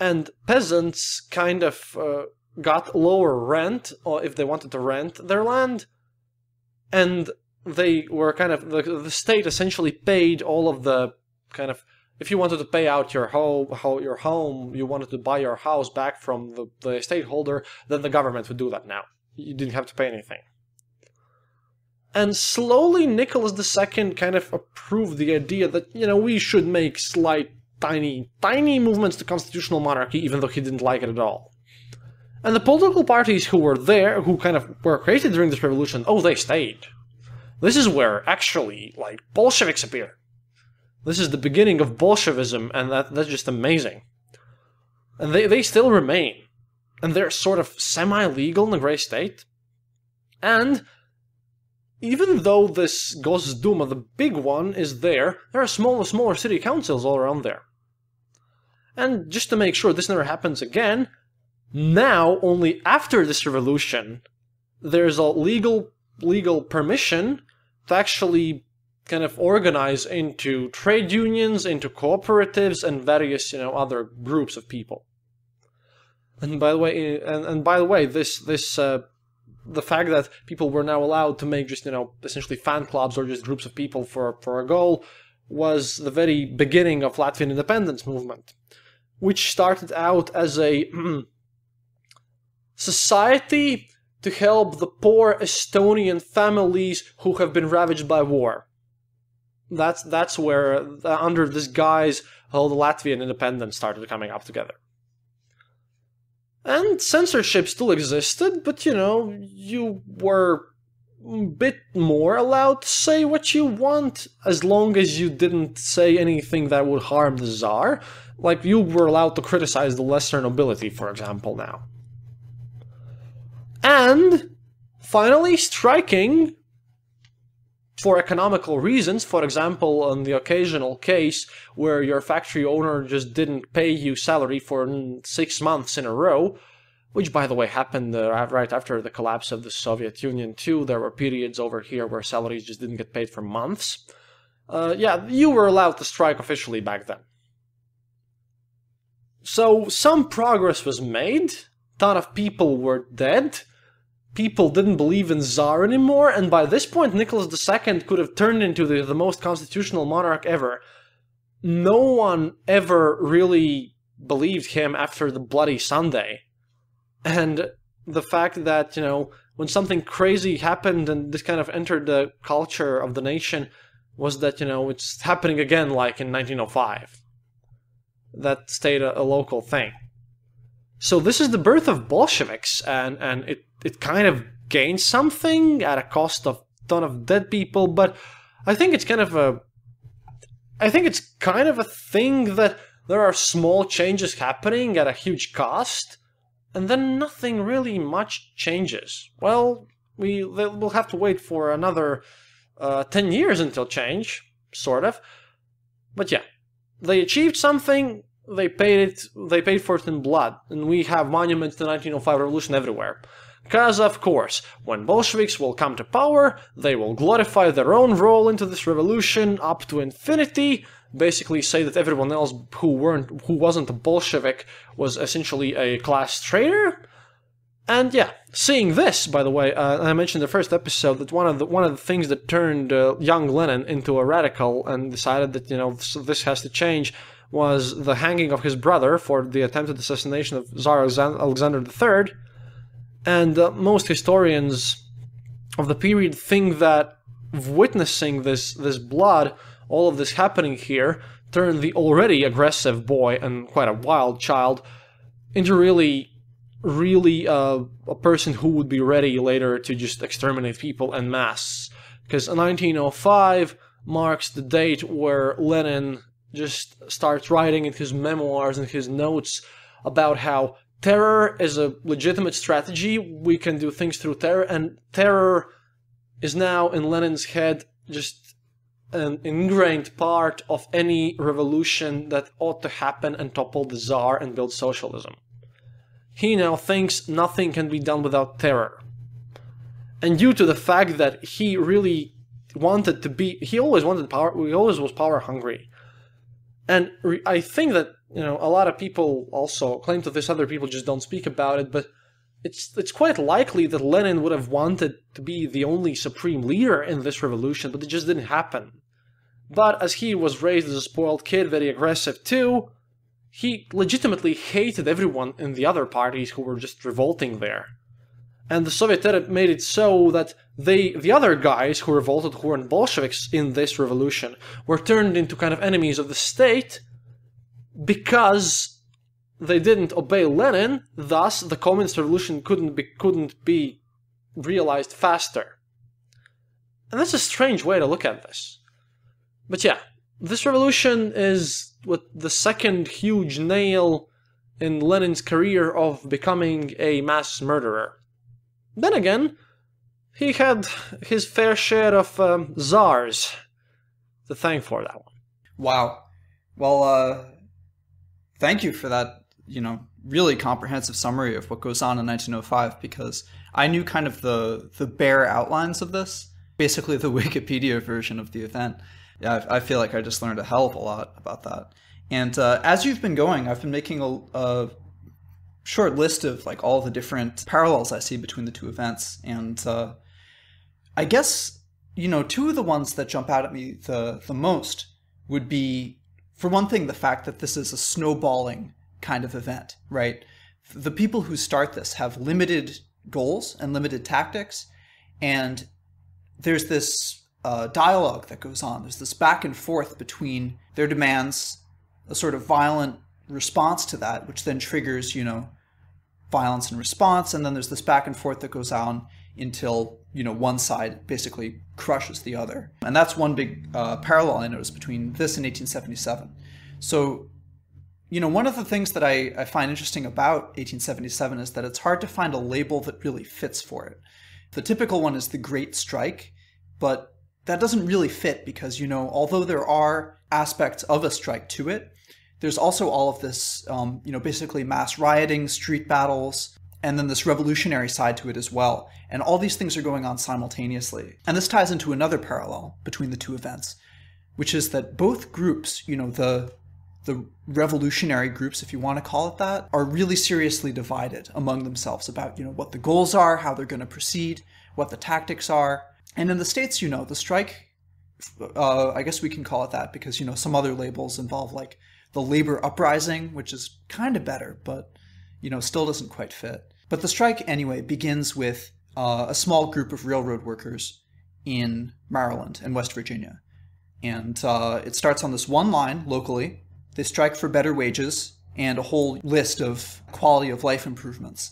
and peasants kind of uh, got lower rent, or if they wanted to rent their land, and they were kind of, the, the state essentially paid all of the kind of, if you wanted to pay out your home, your home, you wanted to buy your house back from the, the estate holder, then the government would do that now. You didn't have to pay anything. And slowly Nicholas the Second kind of approved the idea that, you know, we should make slight, tiny, tiny movements to constitutional monarchy, even though he didn't like it at all. And the political parties who were there, who kind of were created during this revolution, oh, they stayed. This is where, actually, like, Bolsheviks appeared. This is the beginning of Bolshevism, and that, that's just amazing. And they, they still remain. And they're sort of semi-legal in the grey state. And even though this Gosduma, the big one, is there, there are smaller, smaller city councils all around there. And just to make sure this never happens again, now, only after this revolution, there's a legal, legal permission to actually kind of organize into trade unions, into cooperatives, and various, you know, other groups of people. And by the way, and, and by the way, this this uh, the fact that people were now allowed to make just, you know, essentially fan clubs or just groups of people for for a goal was the very beginning of Latvian independence movement, which started out as a society to help the poor Estonian families who have been ravaged by war. That's that's where, uh, under this guise, all the Latvian independence started coming up together. And censorship still existed, but, you know, you were a bit more allowed to say what you want, as long as you didn't say anything that would harm the Tsar. Like, you were allowed to criticize the lesser nobility, for example, now. And, finally, striking, for economical reasons, for example, on the occasional case where your factory owner just didn't pay you salary for six months in a row, which, by the way, happened uh, right after the collapse of the Soviet Union, too. There were periods over here where salaries just didn't get paid for months. Uh, yeah, you were allowed to strike officially back then. So, some progress was made, a ton of people were dead, people didn't believe in Tsar anymore, and by this point Nicholas the Second could have turned into the, the most constitutional monarch ever. No one ever really believed him after the Bloody Sunday. And the fact that, you know, when something crazy happened and this kind of entered the culture of the nation was that, you know, it's happening again like in nineteen oh five. That stayed a, a local thing. So this is the birth of Bolsheviks, and, and it, it kind of gained something at a cost of a ton of dead people, but I think it's kind of a... I think it's kind of a thing that there are small changes happening at a huge cost, and then nothing really much changes. Well, we, we'll have to wait for another uh, ten years until change, sort of. But yeah, they achieved something. They paid it. They paid for it in blood, and we have monuments to the nineteen oh five revolution everywhere. Because, of course, when Bolsheviks will come to power, they will glorify their own role into this revolution up to infinity, basically say that everyone else who weren't, who wasn't a Bolshevik was essentially a class traitor. And yeah, seeing this, by the way, uh, I mentioned in the first episode that one of the one of the things that turned uh, young Lenin into a radical and decided that, you know, this, this has to change, was the hanging of his brother for the attempted assassination of Tsar Alexander the Third. And uh, most historians of the period think that witnessing this, this blood, all of this happening here, turned the already aggressive boy and quite a wild child into really, really uh, a person who would be ready later to just exterminate people en masse. Because nineteen oh five marks the date where Lenin just starts writing in his memoirs and his notes about how terror is a legitimate strategy, we can do things through terror, and terror is now in Lenin's head just an ingrained part of any revolution that ought to happen and topple the Tsar and build socialism. He now thinks nothing can be done without terror. And due to the fact that he really wanted to be, he always wanted power, he always was power hungry. And I think that, you know, a lot of people also claim to this, other people just don't speak about it, but it's it's quite likely that Lenin would have wanted to be the only supreme leader in this revolution, but it just didn't happen. But as he was raised as a spoiled kid, very aggressive too, he legitimately hated everyone in the other parties who were just revolting there. And the Soviet era made it so that they, the other guys who revolted, who weren't Bolsheviks in this revolution, were turned into kind of enemies of the state because they didn't obey Lenin, thus the communist revolution couldn't be, couldn't be realized faster. And that's a strange way to look at this. But yeah, this revolution is what the second huge nail in Lenin's career of becoming a mass murderer. Then again, he had his fair share of um, czars to thank for that one. Wow. Well, uh, thank you for that, you know, really comprehensive summary of what goes on in nineteen oh five, because I knew kind of the, the bare outlines of this, basically the Wikipedia version of the event. Yeah, I, I feel like I just learned a hell of a lot about that. And uh, as you've been going, I've been making a... a short list of like all the different parallels I see between the two events, and uh, I guess, you know, two of the ones that jump out at me the, the most would be, for one thing, the fact that this is a snowballing kind of event, right? The people who start this have limited goals and limited tactics, and there's this uh, dialogue that goes on. There's this back and forth between their demands, a sort of violent response to that, which then triggers, you know, violence and response, and then there's this back and forth that goes on until, you know, one side basically crushes the other. And that's one big uh, parallel I noticed between this and eighteen seventy-seven. So, you know, one of the things that I, I find interesting about eighteen seventy-seven is that it's hard to find a label that really fits for it. The typical one is the Great Strike, but that doesn't really fit because, you know, although there are aspects of a strike to it, there's also all of this, um, you know, basically mass rioting, street battles, and then this revolutionary side to it as well. And all these things are going on simultaneously. And this ties into another parallel between the two events, which is that both groups, you know, the the revolutionary groups, if you want to call it that, are really seriously divided among themselves about, you know, what the goals are, how they're going to proceed, what the tactics are. And in the States, you know, the strike, uh, I guess we can call it that because, you know, some other labels involve like the labor uprising, which is kind of better, but, you know, still doesn't quite fit. But the strike, anyway, begins with uh, a small group of railroad workers in Maryland and West Virginia. And uh, it starts on this one line locally. They strike for better wages and a whole list of quality of life improvements.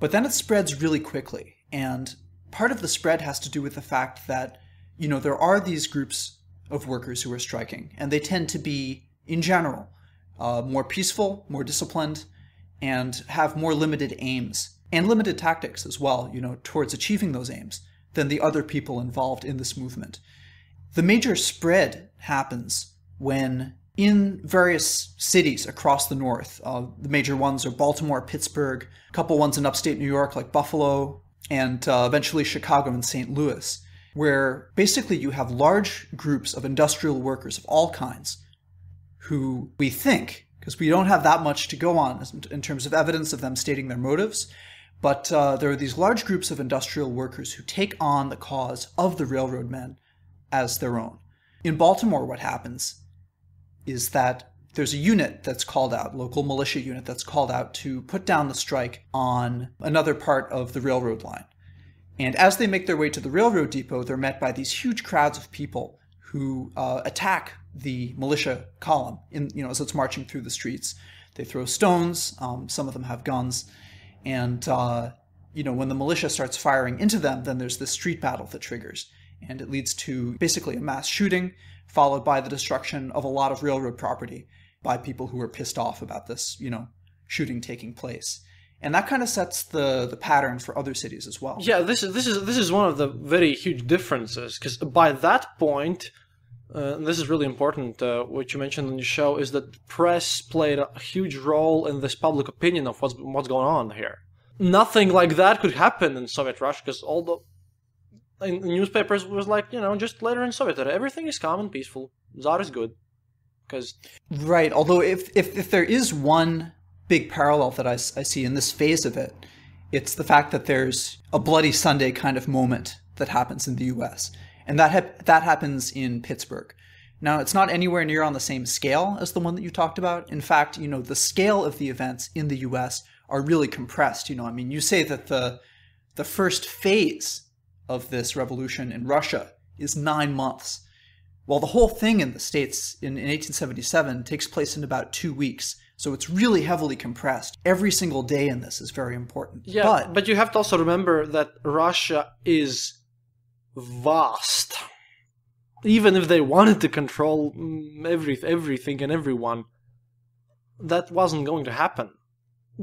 But then it spreads really quickly. And part of the spread has to do with the fact that, you know, there are these groups of workers who are striking, and they tend to be, in general, uh, more peaceful, more disciplined, and have more limited aims and limited tactics as well, you know, towards achieving those aims than the other people involved in this movement. The major spread happens when in various cities across the North, uh, the major ones are Baltimore, Pittsburgh, a couple ones in upstate New York like Buffalo, and uh, eventually Chicago and Saint Louis, where basically you have large groups of industrial workers of all kinds who we think, because we don't have that much to go on in terms of evidence of them stating their motives, but uh, there are these large groups of industrial workers who take on the cause of the railroad men as their own. In Baltimore, what happens is that there's a unit that's called out, local militia unit that's called out to put down the strike on another part of the railroad line. And as they make their way to the railroad depot, they're met by these huge crowds of people who uh, attack the militia column in, you know, as it's marching through the streets. They throw stones, um, some of them have guns, and uh, you know, when the militia starts firing into them, then there's this street battle that triggers. And it leads to basically a mass shooting, followed by the destruction of a lot of railroad property by people who are pissed off about this, you know, shooting taking place. And that kind of sets the the pattern for other cities as well. Yeah, this is this is this is one of the very huge differences, because by that point, uh, and this is really important, uh, what you mentioned in your show, is that the press played a huge role in this public opinion of what's what's going on here. Nothing like that could happen in Soviet Russia, because all the In newspapers was like, you know, just later in Soviet era, everything is calm and peaceful. Tsar is good, because right. Although if, if if there is one big parallel that I, I see in this phase of it, it's the fact that there's a Bloody Sunday kind of moment that happens in the U S and that ha that happens in Pittsburgh. Now it's not anywhere near on the same scale as the one that you talked about. In fact, you know, the scale of the events in the U S are really compressed. You know, I mean, you say that the the first phase of this revolution in Russia is nine months. Well, the whole thing in the States in, in eighteen seventy-seven takes place in about two weeks. So it's really heavily compressed. Every single day in this is very important. Yeah, but, but you have to also remember that Russia is vast. Even if they wanted to control every, everything and everyone, that wasn't going to happen.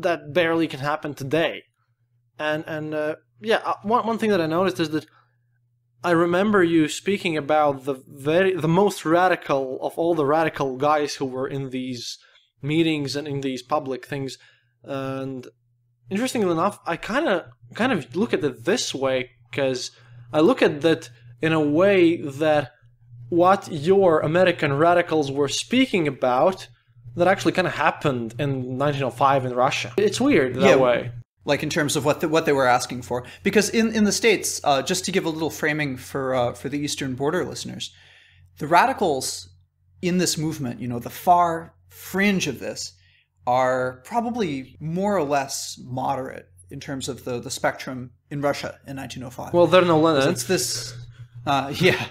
That barely can happen today. And, and, uh, yeah, one one thing that I noticed is that I remember you speaking about the very the most radical of all the radical guys who were in these meetings and in these public things. And interestingly enough, I kind of kind of look at it this way, because I look at that in a way that what your American radicals were speaking about, that actually kind of happened in nineteen oh five in Russia. It's weird that yeah. way. Like in terms of what the, what they were asking for, because in in the States, uh, just to give a little framing for uh, for the Eastern Border listeners, the radicals in this movement, you know, the far fringe of this, are probably more or less moderate in terms of the the spectrum in Russia in nineteen oh five. Well, they're no Lenin. It's this, uh, yeah.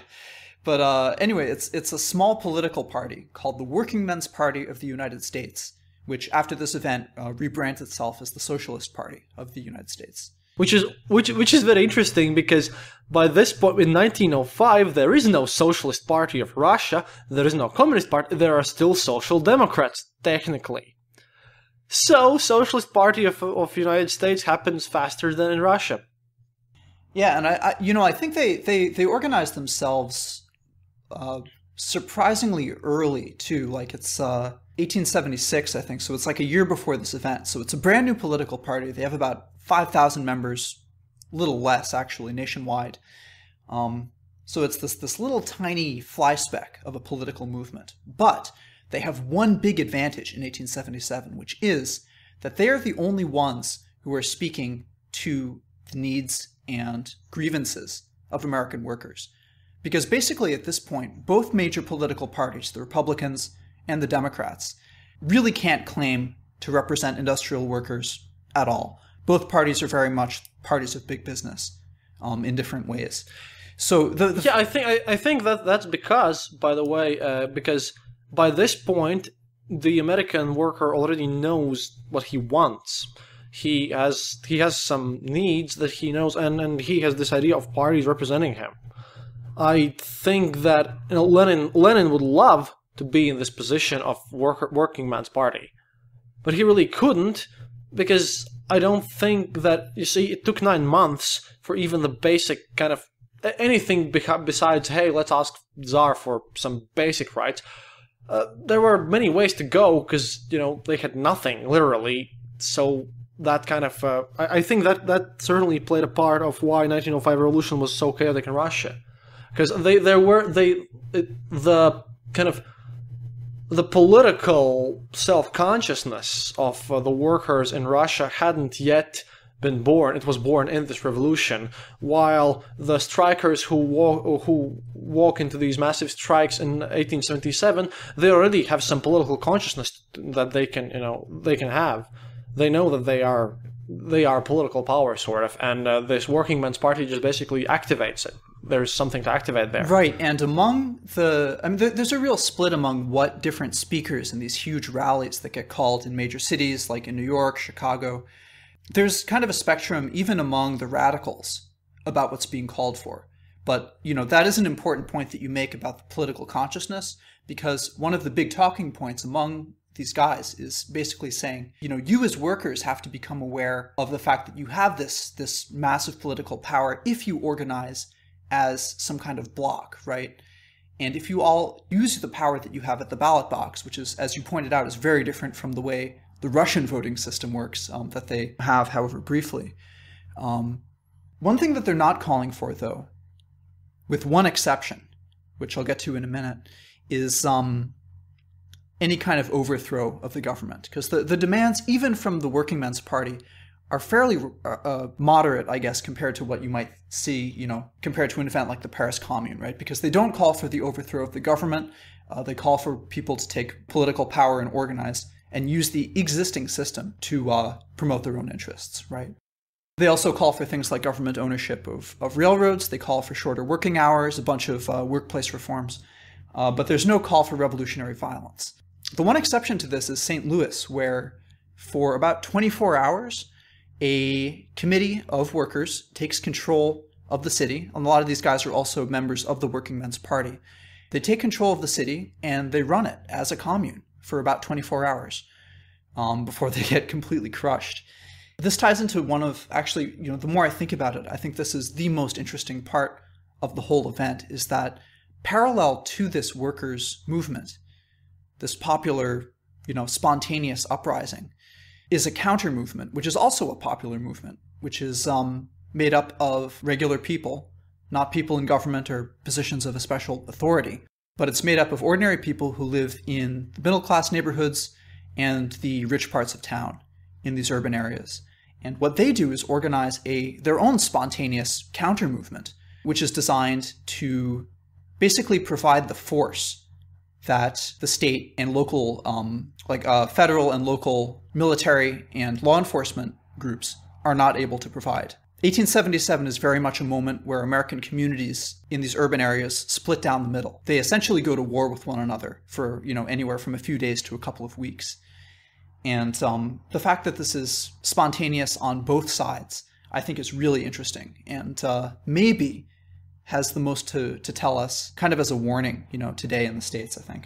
But uh, anyway, it's it's a small political party called the Working Men's Party of the United States, which after this event uh, rebrands itself as the Socialist Party of the United States. Which is which which is very interesting, because by this point in nineteen oh five there is no Socialist Party of Russia, there is no Communist Party, there are still Social Democrats technically. So Socialist Party of of United States happens faster than in Russia. Yeah, and I, I you know I think they they they organized themselves uh, surprisingly early too. Like it's uh, eighteen seventy-six, I think, so it's like a year before this event. So it's a brand new political party. They have about five thousand members, little less actually, nationwide. Um, so it's this, this little tiny fly speck of a political movement. But they have one big advantage in eighteen seventy-seven, which is that they are the only ones who are speaking to the needs and grievances of American workers. Because basically at this point, both major political parties, the Republicans and the Democrats, really can't claim to represent industrial workers at all. Both parties are very much parties of big business um, in different ways. So the, the yeah, I think I, I think that that's because, by the way, uh, because by this point, the American worker already knows what he wants. He has he has some needs that he knows, and and he has this idea of parties representing him. I think that you know, Lenin Lenin would love to be in this position of worker, working man's party, but he really couldn't, because I don't think that, you see, it took nine months for even the basic kind of anything besides, hey, let's ask Tsar for some basic rights. Uh, there were many ways to go, because you know they had nothing literally. So that kind of uh, I, I think that that certainly played a part of why nineteen oh five revolution was so chaotic in Russia. Because they, there were they it, the kind of the political self-consciousness of uh, the workers in Russia hadn't yet been born. It was born in this revolution. While the strikers who walk who walk into these massive strikes in eighteen seventy-seven, they already have some political consciousness that they can you know they can have. They know that they are they are political power sort of, and uh, this working men's party just basically activates it. There's something to activate there. Right, and among the... I mean, there's a real split among what different speakers in these huge rallies that get called in major cities, like in New York, Chicago. There's kind of a spectrum even among the radicals about what's being called for. But, you know, that is an important point that you make about the political consciousness, because one of the big talking points among these guys is basically saying, you know, you as workers have to become aware of the fact that you have this, this massive political power if you organize as some kind of block, right? And if you all use the power that you have at the ballot box, which is, as you pointed out, is very different from the way the Russian voting system works, um, that they have, however briefly. Um, one thing that they're not calling for, though, with one exception, which I'll get to in a minute, is um, any kind of overthrow of the government. Because the, the demands, even from the Working Men's Party, are fairly uh, moderate, I guess, compared to what you might see, you know, compared to an event like the Paris Commune, right? Because they don't call for the overthrow of the government. Uh, they call for people to take political power and organize and use the existing system to uh, promote their own interests, right? They also call for things like government ownership of, of railroads. They call for shorter working hours, a bunch of uh, workplace reforms. Uh, but there's no call for revolutionary violence. The one exception to this is Saint Louis, where for about twenty-four hours, a committee of workers takes control of the city, and a lot of these guys are also members of the Working Men's Party. They take control of the city, and they run it as a commune for about twenty-four hours um, before they get completely crushed. This ties into one of, actually, you know, the more I think about it, I think this is the most interesting part of the whole event, is that parallel to this workers' movement, this popular, you know, spontaneous uprising, is a counter-movement, which is also a popular movement, which is um, made up of regular people, not people in government or positions of a special authority, but it's made up of ordinary people who live in the middle-class neighborhoods and the rich parts of town in these urban areas. And what they do is organize a their own spontaneous counter-movement, which is designed to basically provide the force that the state and local, um, like uh, federal and local military and law enforcement groups are not able to provide. eighteen seventy-seven is very much a moment where American communities in these urban areas split down the middle. They essentially go to war with one another for, you know, anywhere from a few days to a couple of weeks. And um, the fact that this is spontaneous on both sides, I think, is really interesting, and uh, maybe has the most to, to tell us, kind of as a warning, you know, today in the States, I think.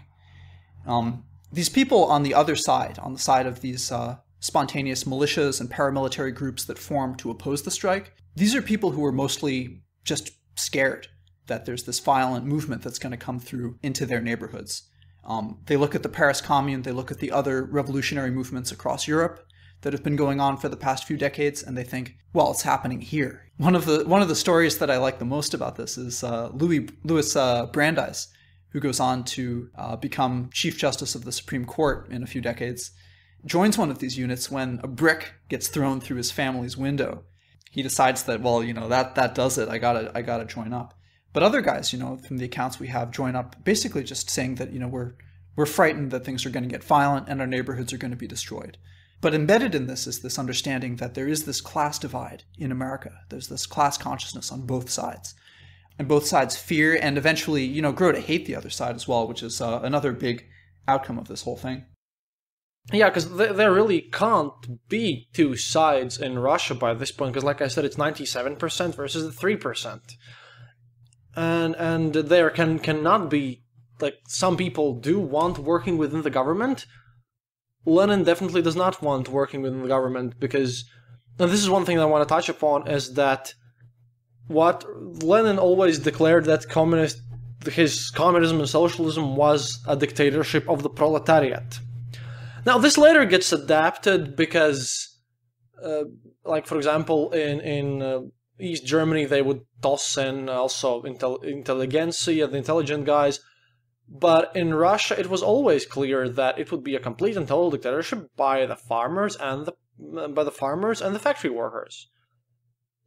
Um, these people on the other side, on the side of these uh, spontaneous militias and paramilitary groups that form to oppose the strike, these are people who are mostly just scared that there's this violent movement that's going to come through into their neighborhoods. Um, they look at the Paris Commune, they look at the other revolutionary movements across Europe, that have been going on for the past few decades, and they think, well, it's happening here. One of the one of the stories that I like the most about this is uh, Louis Louis uh, Brandeis, who goes on to uh, become Chief Justice of the Supreme Court in a few decades, joins one of these units when a brick gets thrown through his family's window. He decides that, well, you know, that that does it. I gotta I gotta join up. But other guys, you know, from the accounts we have, join up basically just saying that, you know, we're we're frightened that things are going to get violent and our neighborhoods are going to be destroyed. But embedded in this is this understanding that there is this class divide in America. There's this class consciousness on both sides. And both sides fear and eventually, you know, grow to hate the other side as well, which is uh, another big outcome of this whole thing. Yeah, because th there really can't be two sides in Russia by this point, because like I said, it's ninety-seven percent versus the three percent. And and there can cannot be, like, some people do want working within the government. Lenin definitely does not want working within the government because, and this is one thing that I want to touch upon, is that what Lenin always declared, that communist, his communism and socialism was a dictatorship of the proletariat. Now, this later gets adapted because, uh, like, for example, in, in uh, East Germany, they would toss in also intel intelligentsia, the intelligent guys. But in Russia, it was always clear that it would be a complete and total dictatorship by the farmers and the by the farmers and the factory workers.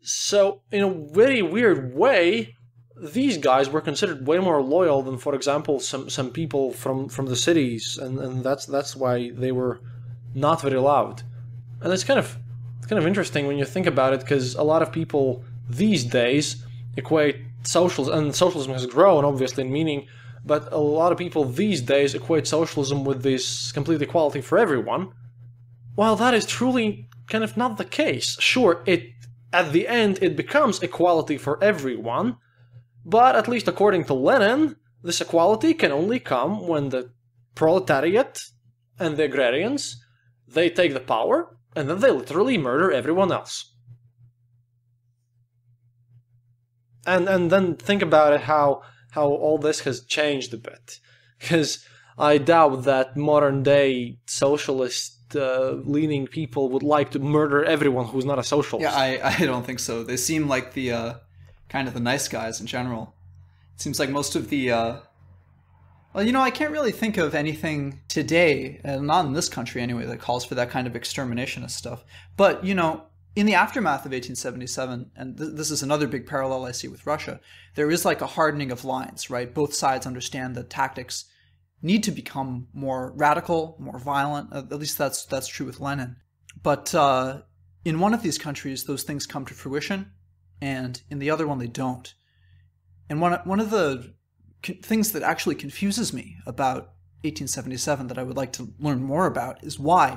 So, in a very weird way, these guys were considered way more loyal than, for example, some some people from from the cities, and and that's that's why they were not very loved. And it's kind of it's kind of interesting when you think about it, because a lot of people these days equate socialism, and socialism has grown obviously in meaning, but a lot of people these days equate socialism with this complete equality for everyone. While that is truly kind of not the case. Sure, it at the end it becomes equality for everyone. But, at least according to Lenin, this equality can only come when the proletariat and the agrarians, they take the power, and then they literally murder everyone else. And and then think about it, how, how all this has changed a bit. Because I doubt that modern-day socialist-leaning uh, people would like to murder everyone who's not a socialist. Yeah, I, I don't think so. They seem like the... Uh... kind of the nice guys in general. It seems like most of the, uh, well, you know, I can't really think of anything today, and not in this country anyway, that calls for that kind of exterminationist stuff. But, you know, in the aftermath of eighteen seventy-seven, and th this is another big parallel I see with Russia, there is like a hardening of lines, right? Both sides understand that tactics need to become more radical, more violent. At least that's, that's true with Lenin. But uh, in one of these countries, those things come to fruition. And in the other one, they don't. And one, one of the things that actually confuses me about eighteen seventy-seven that I would like to learn more about is why,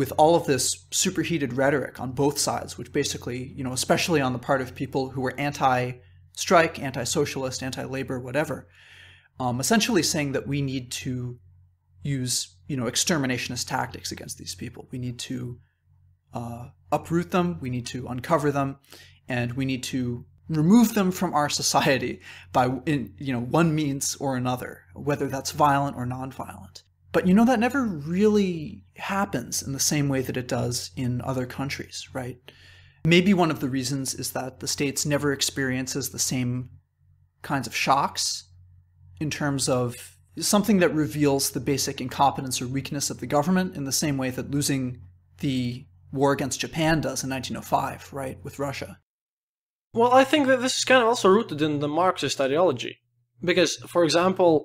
with all of this superheated rhetoric on both sides, which basically, you know, especially on the part of people who were anti-strike, anti-socialist, anti-labor, whatever, um, essentially saying that we need to use, you know, exterminationist tactics against these people. We need to uh, uproot them. We need to uncover them. And we need to remove them from our society by, in, you know, one means or another, whether that's violent or nonviolent. But, you know, that never really happens in the same way that it does in other countries, right? Maybe one of the reasons is that the states never experiences the same kinds of shocks in terms of something that reveals the basic incompetence or weakness of the government in the same way that losing the war against Japan does in nineteen oh five, right, with Russia. Well, I think that this is kind of also rooted in the Marxist ideology. Because, for example,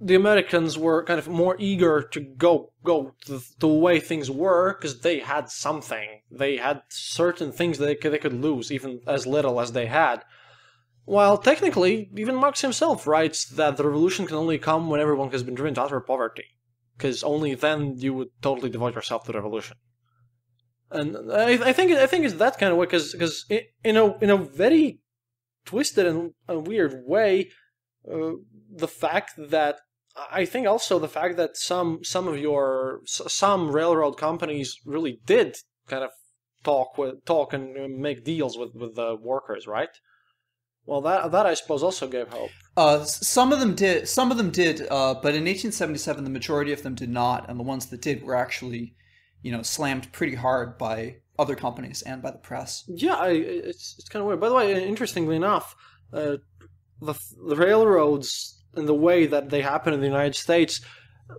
the Americans were kind of more eager to go, go to the way things were because they had something. They had certain things that they could, they could lose, even as little as they had. While technically, even Marx himself writes that the revolution can only come when everyone has been driven to utter poverty. Because only then you would totally devote yourself to the revolution. And I, I think I think it's that kind of way, because because in a in a very twisted and a weird way, uh, the fact that I think also the fact that some some of your some railroad companies really did kind of talk with talk and make deals with with the workers, right? Well, that that I suppose also gave hope. Uh, some of them did, some of them did, uh, but in eighteen seventy-seven, the majority of them did not, and the ones that did were actually you know, slammed pretty hard by other companies and by the press. Yeah, I, it's, it's kind of weird. By the way, interestingly enough, uh, the, the railroads and the way that they happen in the United States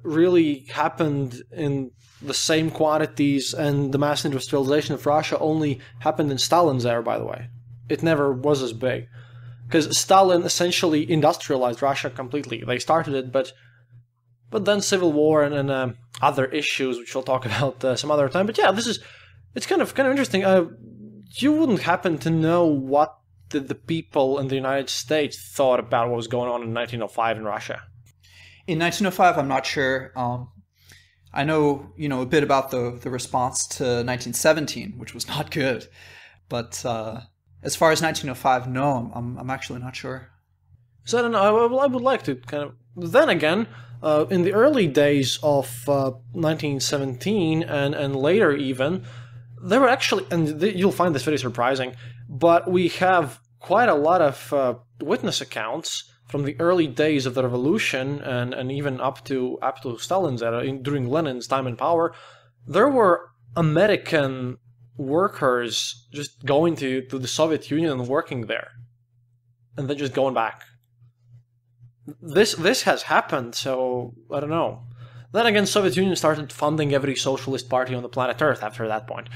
really happened in the same quantities, and the mass industrialization of Russia only happened in Stalin's era, by the way. It never was as big. Because Stalin essentially industrialized Russia completely. They started it, but but then civil war and, and uh, other issues, which we'll talk about uh, some other time. But yeah, this is it's kind of kind of interesting. Uh, you wouldn't happen to know what the, the people in the United States thought about what was going on in nineteen oh five in Russia. In nineteen oh five, I'm not sure. Um, I know you know a bit about the the response to nineteen seventeen, which was not good, but. Uh... As far as nineteen oh five, no, I'm, I'm actually not sure. So I don't know, I, I would like to kind of... Then again, uh, in the early days of uh, nineteen seventeen and, and later even, there were actually, and th you'll find this very surprising, but we have quite a lot of uh, witness accounts from the early days of the revolution and, and even up to, up to Stalin's era, in, during Lenin's time in power, there were American workers just going to, to the Soviet Union and working there, and then just going back. This this has happened, so I don't know. Then again, Soviet Union started funding every socialist party on the planet Earth after that point.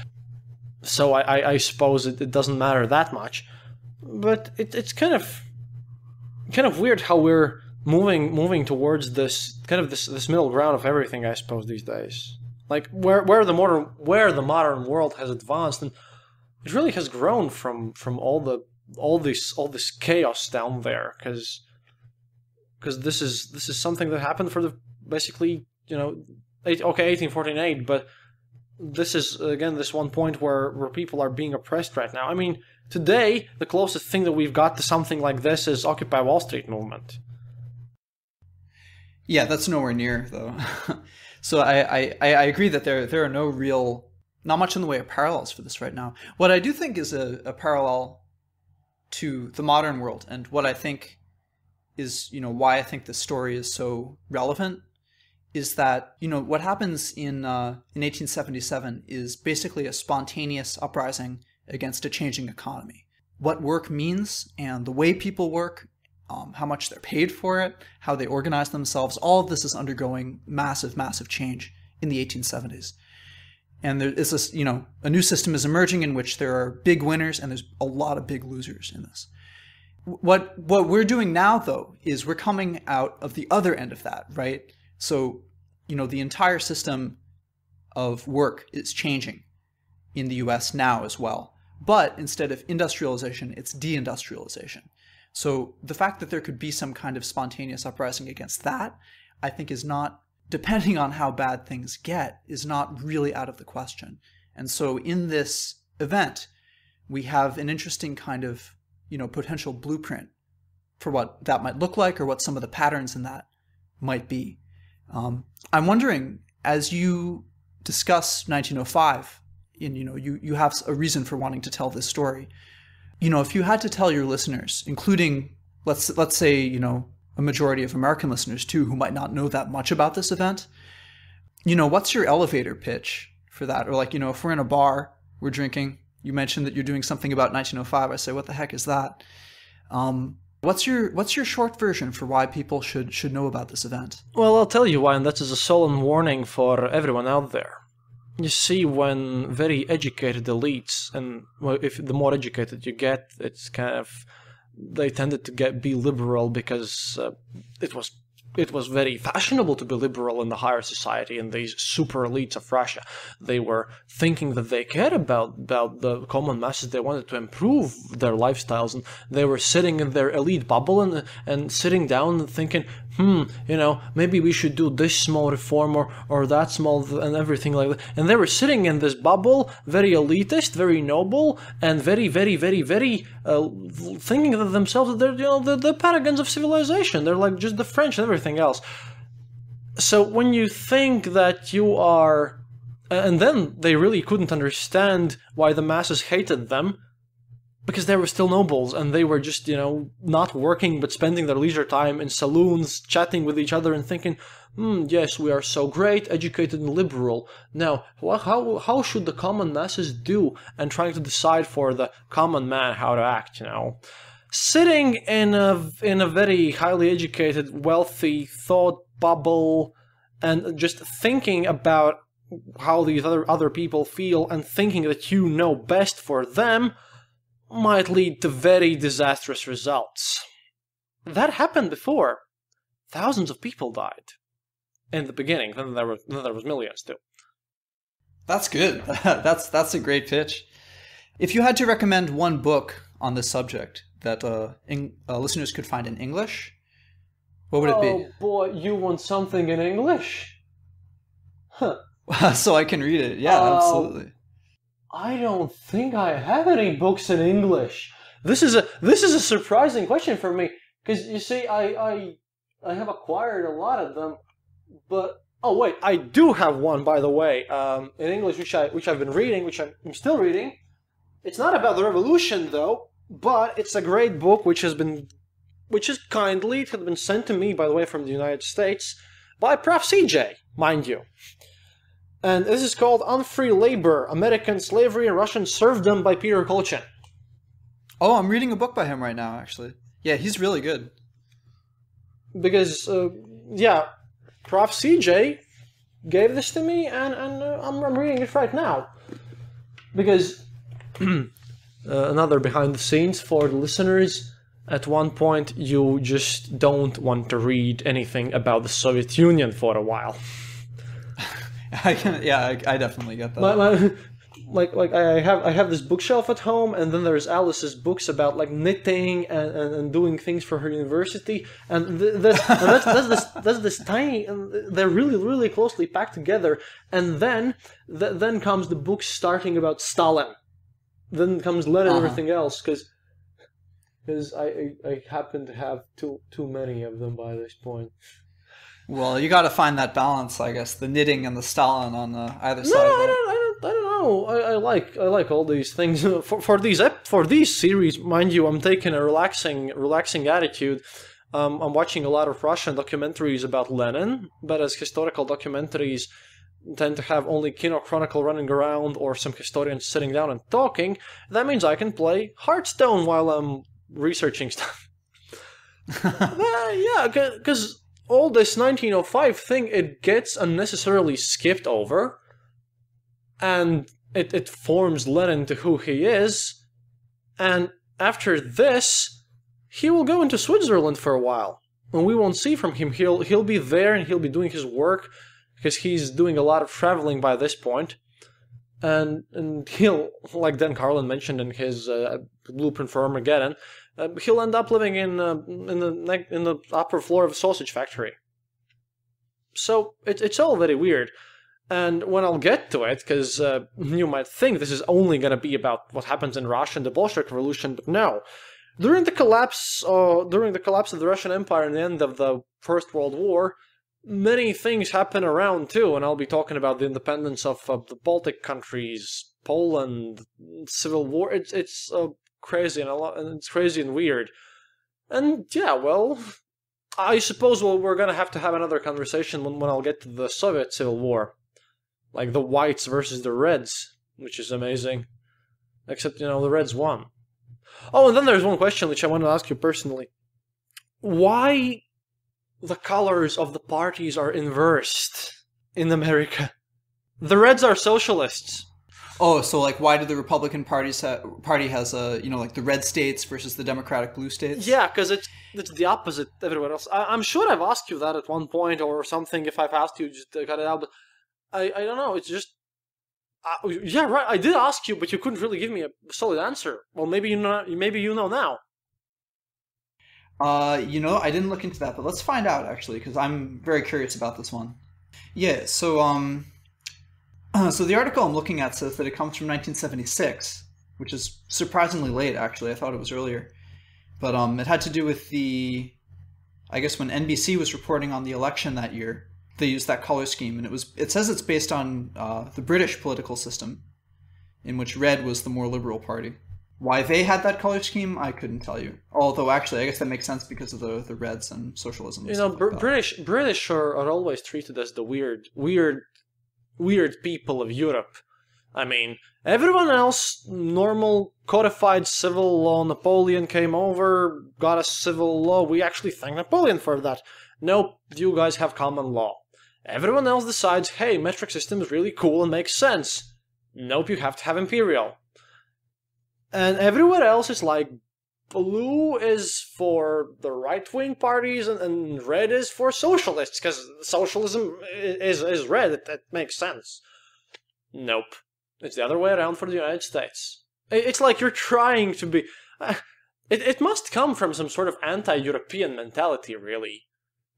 So I, I, I suppose it, it doesn't matter that much. But it, it's kind of kind of weird how we're moving moving towards this kind of this this middle ground of everything, I suppose, these days. Like where where the modern where the modern world has advanced, and it really has grown from from all the all this all this chaos down there, because because this is this is something that happened for the basically you know eight, okay eighteen forty-eight, but this is again this one point where where people are being oppressed right now. I mean, today the closest thing that we've got to something like this is Occupy Wall Street movement. Yeah, that's nowhere near though. So I, I, I agree that there there are no real, not much in the way of parallels for this right now. What I do think is a, a parallel to the modern world, and what I think is, you know, why I think this story is so relevant, is that, you know, what happens in, uh, in eighteen seventy-seven is basically a spontaneous uprising against a changing economy. What work means and the way people work, Um, how much they're paid for it, how they organize themselves, all of this is undergoing massive, massive change in the eighteen seventies. And there is this, you know, a new system is emerging in which there are big winners and there's a lot of big losers in this. What, what we're doing now, though, is we're coming out of the other end of that, right? So, you know, the entire system of work is changing in the U S now as well. But instead of industrialization, it's deindustrialization. So the fact that there could be some kind of spontaneous uprising against that, I think is not, depending on how bad things get, is not really out of the question. And so in this event, we have an interesting kind of, you know, potential blueprint for what that might look like or what some of the patterns in that might be. Um, I'm wondering, as you discuss nineteen oh five, and, you know, you, you have a reason for wanting to tell this story, you know, if you had to tell your listeners, including, let's let's say, you know, a majority of American listeners, too, who might not know that much about this event, you know, what's your elevator pitch for that? Or like, you know, if we're in a bar, we're drinking, you mentioned that you're doing something about nineteen oh five. I say, what the heck is that? Um, what's your what's your short version for why people should should know about this event? Well, I'll tell you why, and that is a solemn warning for everyone out there. You see, when very educated elites, and well, if the more educated you get, it's kind of they tended to get be liberal because uh, it was it was very fashionable to be liberal in the higher society. And these super elites of Russia, they were thinking that they cared about about the common masses. They wanted to improve their lifestyles, and they were sitting in their elite bubble and and sitting down and thinking, hmm, you know, maybe we should do this small reform or, or that small th and everything like that. And they were sitting in this bubble, very elitist, very noble, and very, very, very, very uh, thinking of themselves that they're, you know, the, the paragons of civilization. They're like just the French and everything else. So when you think that you are... And then they really couldn't understand why the masses hated them. because they were still nobles and they were just, you know, not working but spending their leisure time in saloons, chatting with each other and thinking, hmm, yes, we are so great, educated and liberal. Now, how, how should the common masses do? And trying to decide for the common man how to act, you know. Sitting in a, in a very highly educated, wealthy thought bubble and just thinking about how these other, other people feel and thinking that you know best for them might lead to very disastrous results. That happened before. Thousands of people died. In the beginning, then there was, then there was millions too. That's good. that's that's a great pitch. If you had to recommend one book on this subject that uh, uh, listeners could find in English, what would oh, it be? Oh boy, you want something in English? Huh. So I can read it. Yeah, uh, absolutely. I don't think I have any books in English. This is a this is a surprising question for me because you see, I I I have acquired a lot of them. But oh wait, I do have one, by the way, um, in English, which I which I've been reading, which I'm, I'm still reading. It's not about the revolution though, but it's a great book which has been, which is kindly it had been sent to me, by the way, from the United States by Professor C J, mind you. And this is called "Unfree Labor: American Slavery and Russian Serfdom" by Peter Kolchin. Oh, I'm reading a book by him right now, actually. Yeah, he's really good. Because uh, yeah. Prof C J gave this to me, and, and uh, I'm, I'm reading it right now. Because, uh, another behind the scenes for the listeners, at one point you just don't want to read anything about the Soviet Union for a while. I can, yeah, I, I definitely get that. My, my, like, like I have I have this bookshelf at home, and then there's Alice's books about like knitting and, and, and doing things for her university, and th that's, and that's that's this that's this tiny, and they're really really closely packed together. And then th then comes the books starting about Stalin, then comes Lenin and uh-huh. everything else, because because I, I I happen to have too too many of them by this point. Well, you got to find that balance, I guess, the knitting and the Stalin on the either no, side. No, I don't, I don't, I don't know. I, I like, I like all these things. For for these for these series, mind you, I'm taking a relaxing, relaxing attitude. Um, I'm watching a lot of Russian documentaries about Lenin, but as historical documentaries tend to have only Kino Chronicle running around or some historians sitting down and talking, that means I can play Hearthstone while I'm researching stuff. uh, yeah, because. All this nineteen oh five thing, it gets unnecessarily skipped over, and it, it forms Lenin to who he is, and after this, he will go into Switzerland for a while, and we won't see from him. He'll, he'll be there, and he'll be doing his work, because he's doing a lot of traveling by this point, and, and he'll, like Dan Carlin mentioned in his uh, Blueprint for Armageddon, Uh, he'll end up living in uh, in the in the upper floor of a sausage factory. So it, it's all very weird. And when I'll get to it, because uh, you might think this is only going to be about what happens in Russia and the Bolshevik Revolution, but no. During the collapse, uh, during the collapse of the Russian Empire and the end of the First World War, many things happen around too. And I'll be talking about the independence of uh, the Baltic countries, Poland, civil war. It's it's. Uh, crazy and a lot, and it's crazy and weird, and yeah, well, I suppose well we're gonna have to have another conversation when, when I'll get to the Soviet Civil War, like the whites versus the reds, which is amazing, except, you know, the reds won. Oh, and then there's one question which I want to ask you personally: why the colors of the parties are inversed in America? The reds are socialists. Oh, so like, why do the Republican Party's ha Party has a uh, you know, like the red states versus the Democratic blue states? Yeah, because it's it's the opposite everywhere else. I, I'm sure I've asked you that at one point or something. If I've asked you, just cut it out. But I I don't know. It's just uh, yeah, right. I did ask you, but you couldn't really give me a solid answer. Well, maybe you know. Maybe you know now. Uh, you know, I didn't look into that, but let's find out actually, because I'm very curious about this one. Yeah. So um. So the article I'm looking at says that it comes from nineteen seventy-six, which is surprisingly late, actually. I thought it was earlier. But um, it had to do with the, I guess when N B C was reporting on the election that year, they used that color scheme. And it was it says it's based on uh, the British political system, in which red was the more liberal party. Why they had that color scheme, I couldn't tell you. Although, actually, I guess that makes sense because of the the Reds and socialism. You know, Br like British British are, are always treated as the weird, weird, weird people of Europe. I mean, everyone else, normal, codified civil law. Napoleon came over, got a civil law. We actually thank Napoleon for that. Nope, you guys have common law. Everyone else decides, hey, metric system is really cool and makes sense. Nope, you have to have imperial. And everywhere else is like, blue is for the right-wing parties and, and red is for socialists, because socialism is, is red, it, it makes sense. Nope. It's the other way around for the United States. It, it's like you're trying to be... Uh, it, it must come from some sort of anti-European mentality, really.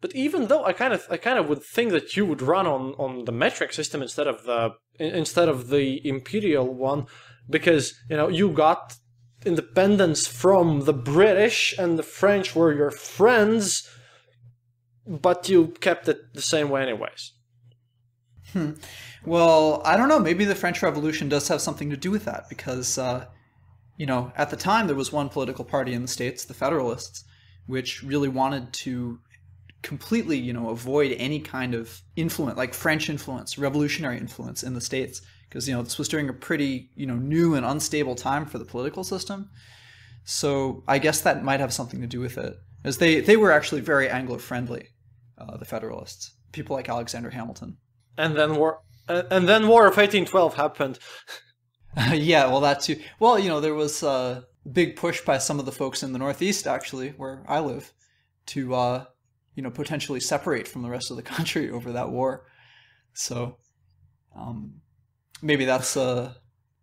But even though I kind of I kind of would think that you would run on, on the metric system instead of the instead of the imperial one, because you know you got independence from the British and the French were your friends, but you kept it the same way anyways. Hmm. Well, I don't know. Maybe the French Revolution does have something to do with that, because uh, you know at the time there was one political party in the States, the Federalists, which really wanted to completely, you know, avoid any kind of influence, like French influence, revolutionary influence in the States, because, you know, this was during a pretty, you know, new and unstable time for the political system. So I guess that might have something to do with it, as they, they were actually very Anglo-friendly, uh, the Federalists, people like Alexander Hamilton. And then war, uh, and then War of eighteen twelve happened. Yeah, well, that too. Well, you know, there was a big push by some of the folks in the Northeast, actually, where I live, to, uh, you know, potentially separate from the rest of the country over that war. So um, maybe that's, uh,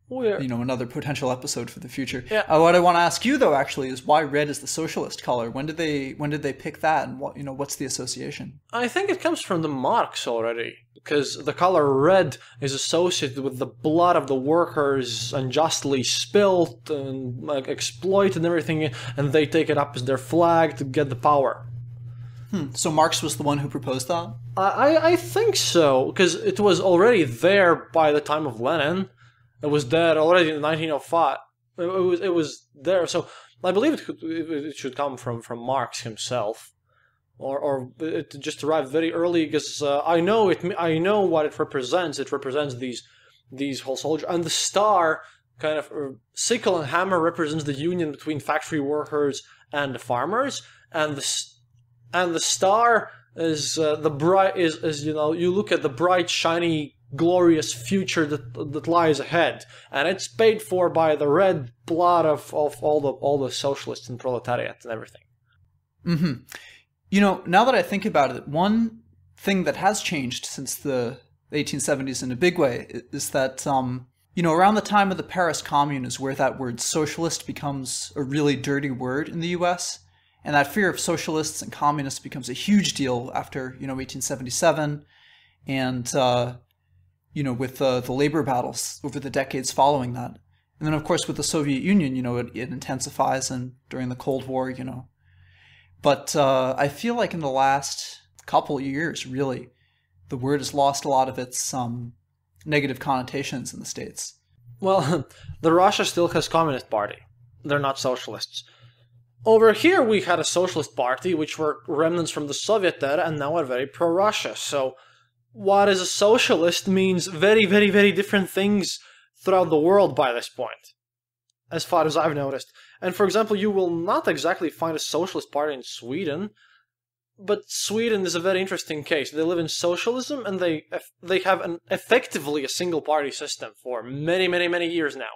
you know, another potential episode for the future. Yeah. Uh, what I want to ask you, though, actually, is why red is the socialist color? When did they when did they pick that? And, what you know, what's the association? I think it comes from the Marx already, because the color red is associated with the blood of the workers unjustly spilled and like, exploited and everything, and they take it up as their flag to get the power. Hmm. So Marx was the one who proposed that? I, I think so, because it was already there by the time of Lenin. It was there already in nineteen oh five. It, it, was, it was there, so I believe it, could, it should come from, from Marx himself. Or, or it just arrived very early, because uh, I know it. I know what it represents. It represents these, these whole soldiers. And the star, kind of, uh, sickle and hammer represents the union between factory workers and the farmers, and the... And the star is uh, the bright is, is you know you look at the bright, shiny, glorious future that that lies ahead, and it's paid for by the red blood of, of all the all the socialists and proletariat and everything. Mm-hmm. You know, now that I think about it, one thing that has changed since the eighteen seventies in a big way is that um, you know around the time of the Paris Commune is where that word socialist becomes a really dirty word in the U S. And that fear of socialists and communists becomes a huge deal after, you know, eighteen seventy-seven. And, uh, you know, with uh, the labor battles over the decades following that. And then, of course, with the Soviet Union, you know, it, it intensifies and during the Cold War, you know. But uh, I feel like in the last couple of years, really, the word has lost a lot of its um, negative connotations in the States. Well, the Russia still has Communist Party. They're not socialists. Over here, we had a socialist party, which were remnants from the Soviet era, and now are very pro-Russia. So, what is a socialist means very, very, very different things throughout the world by this point, as far as I've noticed. And for example, you will not exactly find a socialist party in Sweden, but Sweden is a very interesting case. They live in socialism, and they they have an effectively a single-party system for many, many, many years now.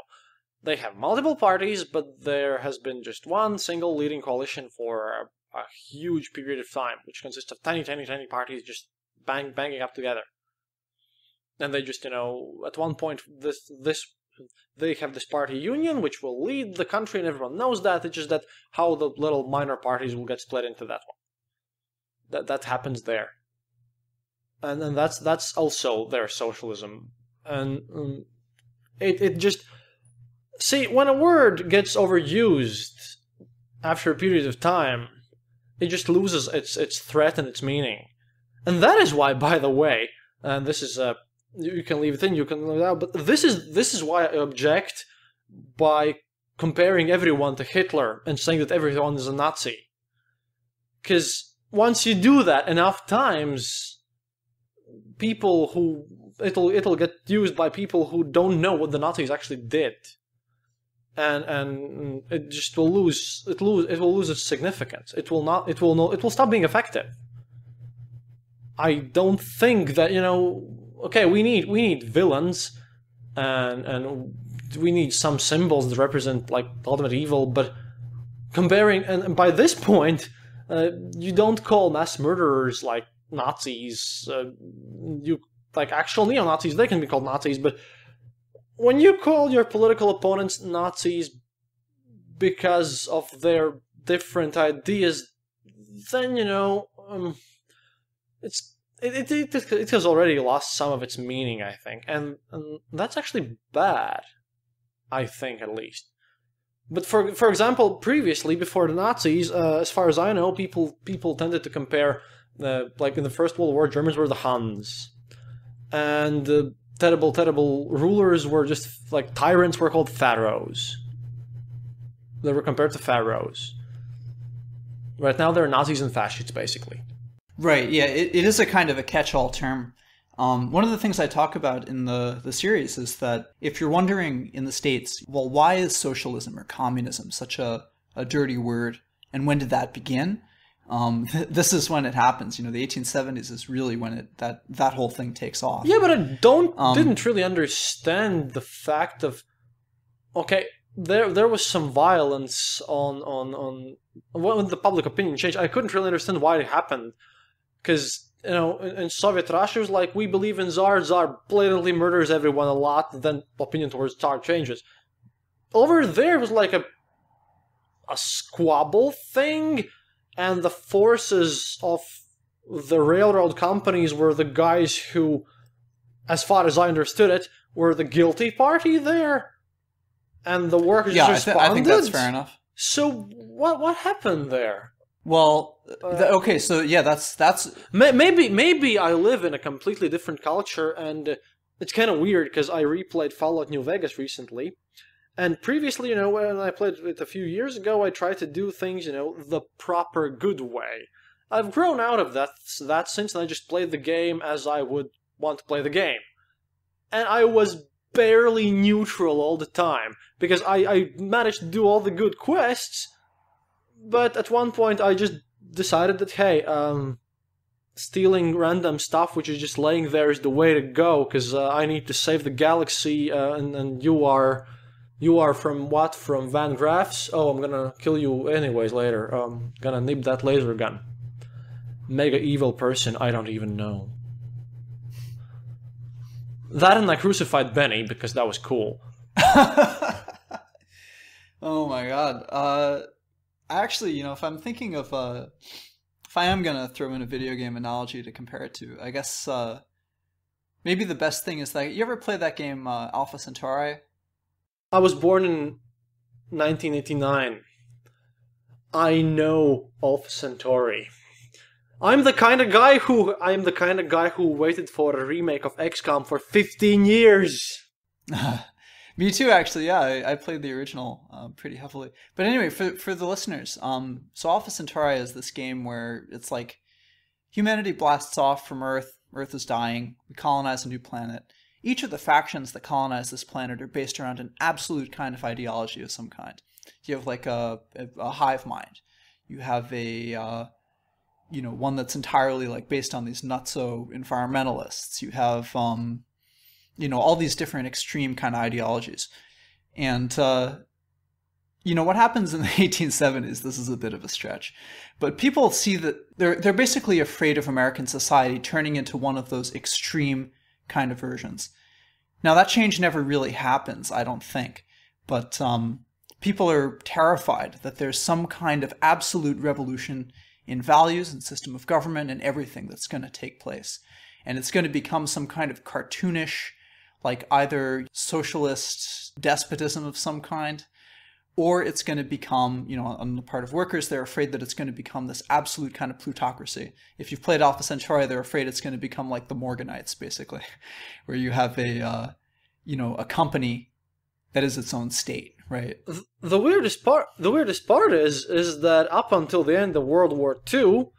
They have multiple parties, but there has been just one single leading coalition for a, a huge period of time, which consists of tiny, tiny, tiny parties just bang, banging up together. And they just, you know, at one point, this, this, they have this party union, which will lead the country, and everyone knows that. It's just that how the little minor parties will get split into that one. That that happens there, and and that's that's also their socialism, and um, it it just. See, when a word gets overused after a period of time, it just loses its its threat and its meaning. And that is why, by the way, and this is a, you can leave it in, you can leave it out, but this is this is why I object by comparing everyone to Hitler and saying that everyone is a Nazi. Because once you do that enough times, people who... It'll, it'll get used by people who don't know what the Nazis actually did. And, and it just will lose, it lose, it will lose its significance. It will not, it will no, it will stop being effective. I don't think that, you know, okay, we need, we need villains and, and we need some symbols that represent like ultimate evil, but comparing, and, and by this point, uh, you don't call mass murderers like Nazis, uh, you, like actual neo-Nazis, they can be called Nazis, but when you call your political opponents Nazis because of their different ideas, then, you know, um, it's it, it, it, it has already lost some of its meaning, I think. And, and that's actually bad, I think, at least. But for for example, previously, before the Nazis, uh, as far as I know, people, people tended to compare, uh, like in the First World War, Germans were the Huns. And... Uh, Terrible, terrible rulers were just, like, tyrants were called pharaohs. They were compared to pharaohs. Right now they're Nazis and fascists, basically. Right, yeah, it, it is a kind of a catch-all term. Um, one of the things I talk about in the, the series is that if you're wondering in the States, well, why is socialism or communism such a, a dirty word, and when did that begin? Um, th this is when it happens, you know, the eighteen seventies is really when it, that, that whole thing takes off. Yeah, but I don't, um, didn't really understand the fact of, okay, there, there was some violence on, on, on, when the public opinion changed, I couldn't really understand why it happened. Because, you know, in, in Soviet Russia, it was like, we believe in Tsar, Tsar blatantly murders everyone a lot, then opinion towards Tsar changes. Over there was like a, a squabble thing. And the forces of the railroad companies were the guys who, as far as I understood it, were the guilty party there. And the workers yeah, responded. Yeah, I, th I think that's fair enough. So what what happened there? Well, uh, okay, so yeah, that's that's maybe maybe I live in a completely different culture, and it's kind of weird because I replayed Fallout New Vegas recently. And previously, you know, when I played it a few years ago, I tried to do things, you know, the proper good way. I've grown out of that, that since, and I just played the game as I would want to play the game. And I was barely neutral all the time, because I, I managed to do all the good quests, but at one point I just decided that, hey, um, stealing random stuff which is just laying there is the way to go, because uh, I need to save the galaxy, uh, and, and you are... You are from what? From Van Graff's? Oh, I'm gonna kill you anyways later. Um, gonna nip that laser gun. Mega evil person, I don't even know. That and I crucified Benny, because that was cool. Oh my god. Uh, actually, you know, if I'm thinking of... Uh, if I am gonna throw in a video game analogy to compare it to, I guess... Uh, maybe the best thing is that... You ever play that game uh, Alpha Centauri? I was born in nineteen eighty-nine. I know Alpha Centauri. I'm the kind of guy who I'm the kind of guy who waited for a remake of X COM for fifteen years. Me too, actually. Yeah, I, I played the original uh, pretty heavily. But anyway, for for the listeners, um, so Alpha Centauri is this game where it's like humanity blasts off from Earth. Earth is dying. We colonize a new planet. Each of the factions that colonize this planet are based around an absolute kind of ideology of some kind. You have like a, a, a hive mind. You have a, uh, you know, one that's entirely like based on these nutso environmentalists. You have, um, you know, all these different extreme kind of ideologies. And, uh, you know, what happens in the eighteen seventies, this is a bit of a stretch, but people see that they're, they're basically afraid of American society turning into one of those extreme kind of versions. Now that change never really happens, I don't think, but um, people are terrified that there's some kind of absolute revolution in values and system of government and everything that's going to take place. And it's going to become some kind of cartoonish, like either socialist despotism of some kind, or it's going to become, you know, on the part of workers, they're afraid that it's going to become this absolute kind of plutocracy. If you've played Alpha Centauri, they're afraid it's going to become like the Morganites, basically, where you have a, uh, you know, a company that is its own state, Right. The weirdest part, the weirdest part is, is that up until the end of World War Two,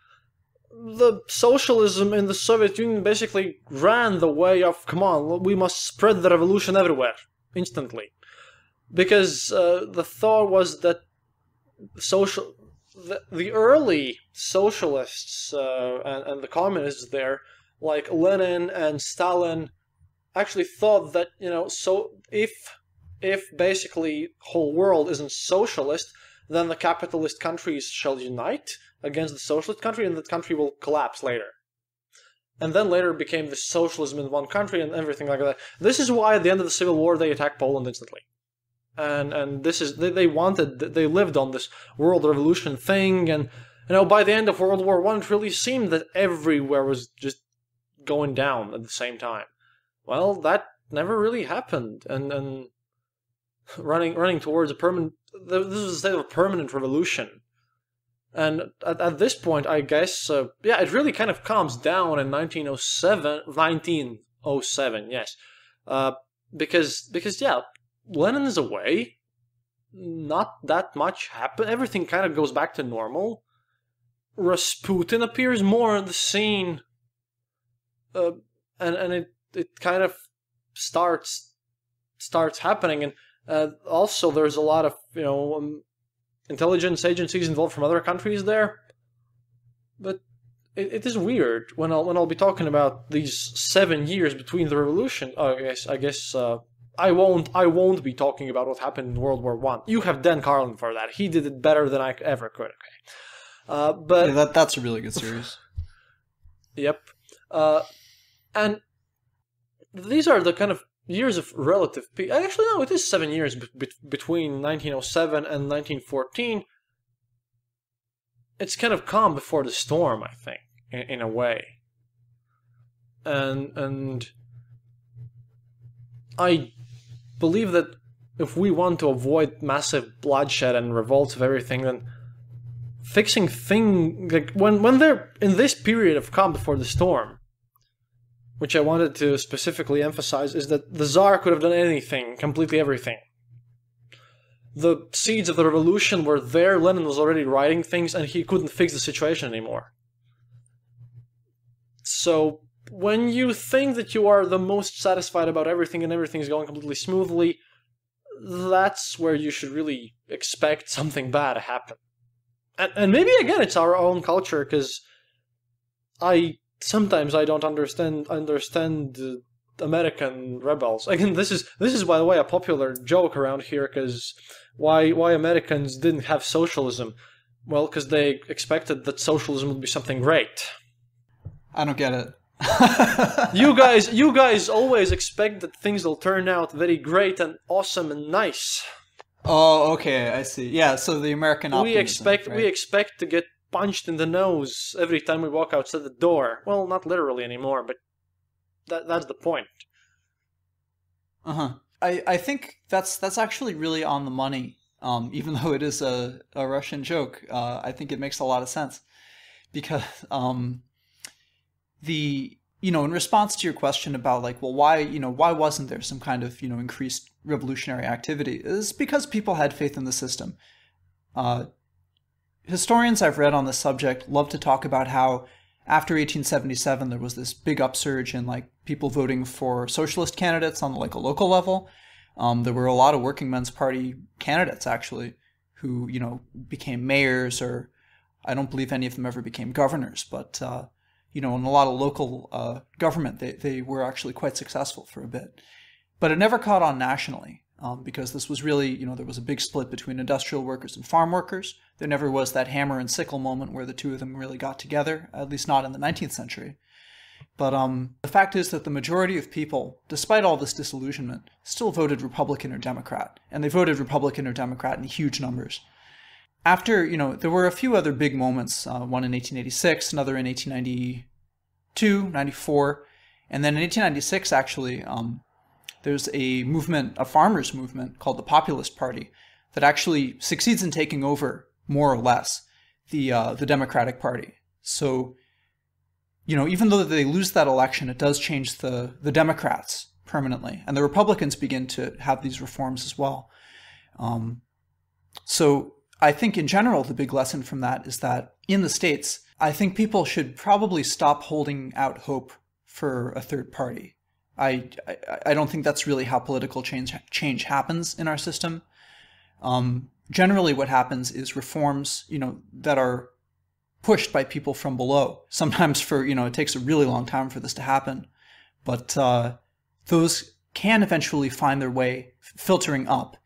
the socialism in the Soviet Union basically ran the way of, come on, we must spread the revolution everywhere, instantly. Because uh, the thought was that social, the, the early socialists uh, and, and the communists there, like Lenin and Stalin, actually thought that, you know, so if if basically whole world isn't socialist, then the capitalist countries shall unite against the socialist country, and that country will collapse later. And then later became the socialism in one country and everything like that. This is why at the end of the Civil War they attacked Poland instantly. And and this is they, they wanted they lived on this world revolution thing, and you know by the end of World War One it really seemed that everywhere was just going down at the same time. Well, that never really happened, and and running running towards a permanent this is a state of permanent revolution. And at, at this point, I guess, uh, yeah, it really kind of calms down in nineteen oh seven, yes, uh, because because yeah. Lenin is away, not that much happen. Everything kind of goes back to normal. Rasputin appears more on the scene, uh, and and it it kind of starts starts happening. And uh, also, there's a lot of you know um, intelligence agencies involved from other countries there. But it it is weird when I'll when I'll be talking about these seven years between the revolution. Oh, I guess I guess. Uh, I won't. I won't be talking about what happened in World War One. You have Dan Carlin for that. He did it better than I ever could. Okay, uh, but yeah, that that's a really good series. Yep, uh, and these are the kind of years of relative peace. Actually, no, it is seven years be between nineteen oh seven and nineteen fourteen. It's kind of calm before the storm, I think, in, in a way. And and I. believe that if we want to avoid massive bloodshed and revolts of everything, then fixing thing like when when they're in this period of calm before the storm, which I wanted to specifically emphasize, is that the Tsar could have done anything, completely everything. The seeds of the revolution were there. Lenin was already writing things, and he couldn't fix the situation anymore. So when you think that you are the most satisfied about everything and everything is going completely smoothly, that's where you should really expect something bad to happen. And, and maybe, again, it's our own culture, because I sometimes I don't understand understand uh, American rebels. Again, this is this is by the way a popular joke around here, because why why Americans didn't have socialism? Well, because they expected that socialism would be something great. I don't get it. you guys, you guys always expect that things will turn out very great and awesome and nice. Oh, okay, I see. Yeah, so the American optimism. We expect, right? we expect to get punched in the nose every time we walk outside the door. Well, not literally anymore, but that—that's the point. Uh huh. I I think that's that's actually really on the money. Um, even though it is a a Russian joke, uh, I think it makes a lot of sense because um. The, you know, in response to your question about like, well, why, you know, why wasn't there some kind of, you know, increased revolutionary activity? It's because people had faith in the system. Uh, historians I've read on this subject love to talk about how after eighteen seventy-seven, there was this big upsurge in like people voting for socialist candidates on like a local level. Um, there were a lot of Working Men's Party candidates actually who, you know, became mayors, or I don't believe any of them ever became governors, but, uh, you know, in a lot of local uh, government, they, they were actually quite successful for a bit. But it never caught on nationally um, because this was really, you know, there was a big split between industrial workers and farm workers. There never was that hammer and sickle moment where the two of them really got together, at least not in the nineteenth century. But um, the fact is that the majority of people, despite all this disillusionment, still voted Republican or Democrat. And they voted Republican or Democrat in huge numbers. After, you know, there were a few other big moments, uh, one in eighteen eighty-six, another in eighteen ninety-two, ninety-four, and then in eighteen ninety-six, actually, um, there's a movement, a farmers' movement called the Populist Party that actually succeeds in taking over, more or less, the, uh, the Democratic Party. So, you know, even though they lose that election, it does change the, the Democrats permanently, and the Republicans begin to have these reforms as well. Um, so I think in general, the big lesson from that is that in the States, I think people should probably stop holding out hope for a third party. I, I, I don't think that's really how political change, change happens in our system. Um, generally what happens is reforms, you know, that are pushed by people from below. Sometimes for, you know, it takes a really long time for this to happen, but uh, those can eventually find their way filtering up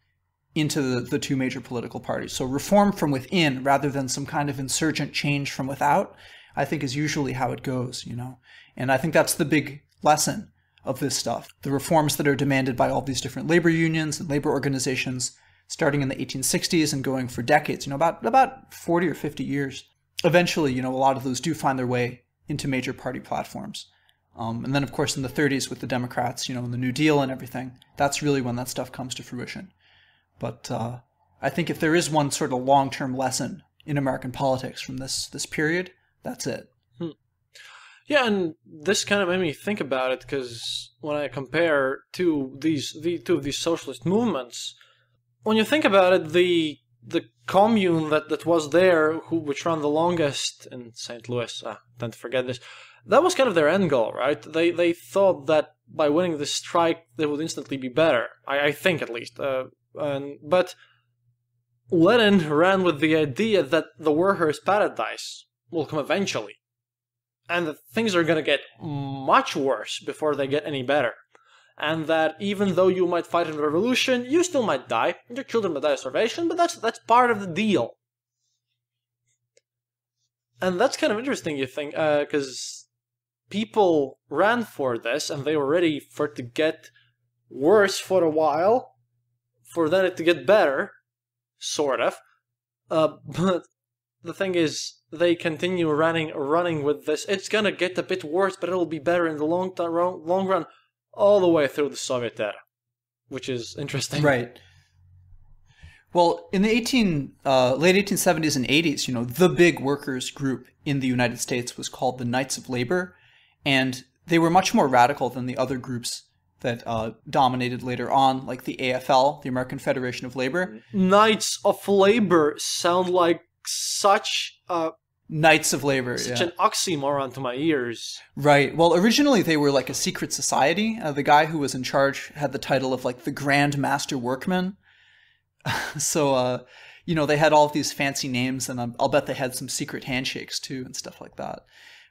into the, the two major political parties. So reform from within rather than some kind of insurgent change from without, I think is usually how it goes, you know, and I think that's the big lesson of this stuff. The reforms that are demanded by all these different labor unions and labor organizations starting in the eighteen sixties and going for decades, you know, about, about forty or fifty years. Eventually, you know, a lot of those do find their way into major party platforms. Um, and then, of course, in the thirties with the Democrats, you know, and the New Deal and everything, that's really when that stuff comes to fruition. But uh, I think if there is one sort of long-term lesson in American politics from this, this period, that's it. Hmm. Yeah, and this kind of made me think about it, because when I compare two, these, the, two of these socialist movements, when you think about it, the the commune that, that was there, who which ran the longest in Saint Louis, I tend to forget this, that was kind of their end goal, right? They they thought that by winning this strike, they would instantly be better, I, I think at least. Uh, and, but Lenin ran with the idea that the workers' paradise will come eventually, and that things are going to get much worse before they get any better. And that even though you might fight in a revolution, you still might die. Your children might die of starvation, but that's that's part of the deal. And that's kind of interesting, you think, because uh, people ran for this, and they were ready for it to get worse for a while, for then it to get better, sort of. Uh, but the thing is, they continue running, running with this. It's gonna get a bit worse, but it'll be better in the long time, long run. All the way through the Soviet era, which is interesting. Right. Well, in the eighteen, uh, late eighteen seventies and eighties, you know, the big workers group in the United States was called the Knights of Labor, and they were much more radical than the other groups that uh, dominated later on, like the A F L, the American Federation of Labor. Knights of Labor sound like such a... Knights of Labor. Such yeah. an oxymoron to my ears. Right. Well, originally they were like a secret society. Uh, the guy who was in charge had the title of like the Grand Master Workman. so, uh, you know, they had all of these fancy names, and I'll, I'll bet they had some secret handshakes too and stuff like that.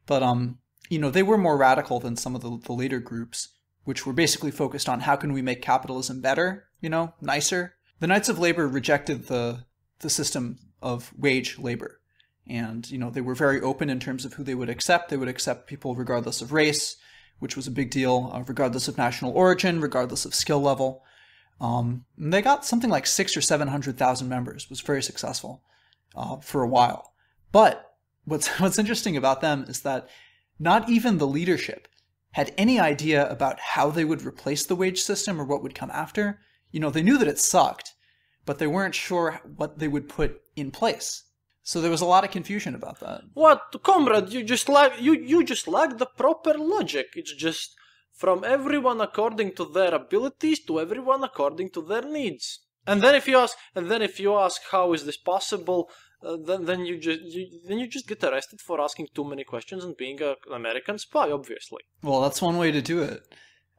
But, um, you know, they were more radical than some of the, the later groups, which were basically focused on how can we make capitalism better, you know, nicer. The Knights of Labor rejected the, the system of wage labor. And, you know, they were very open in terms of who they would accept. They would accept people regardless of race, which was a big deal, uh, regardless of national origin, regardless of skill level. Um, and they got something like six or seven hundred thousand members. It was very successful uh, for a while. But what's, what's interesting about them is that not even the leadership had any idea about how they would replace the wage system or what would come after. You know, they knew that it sucked, but they weren't sure what they would put in place. So there was a lot of confusion about that. What, comrade? You just lack you you just lack the proper logic. It's just from everyone according to their abilities to everyone according to their needs. And then if you ask, and then if you ask, how is this possible? Uh, then then you just you, then you just get arrested for asking too many questions and being a, an American spy, obviously. Well, that's one way to do it.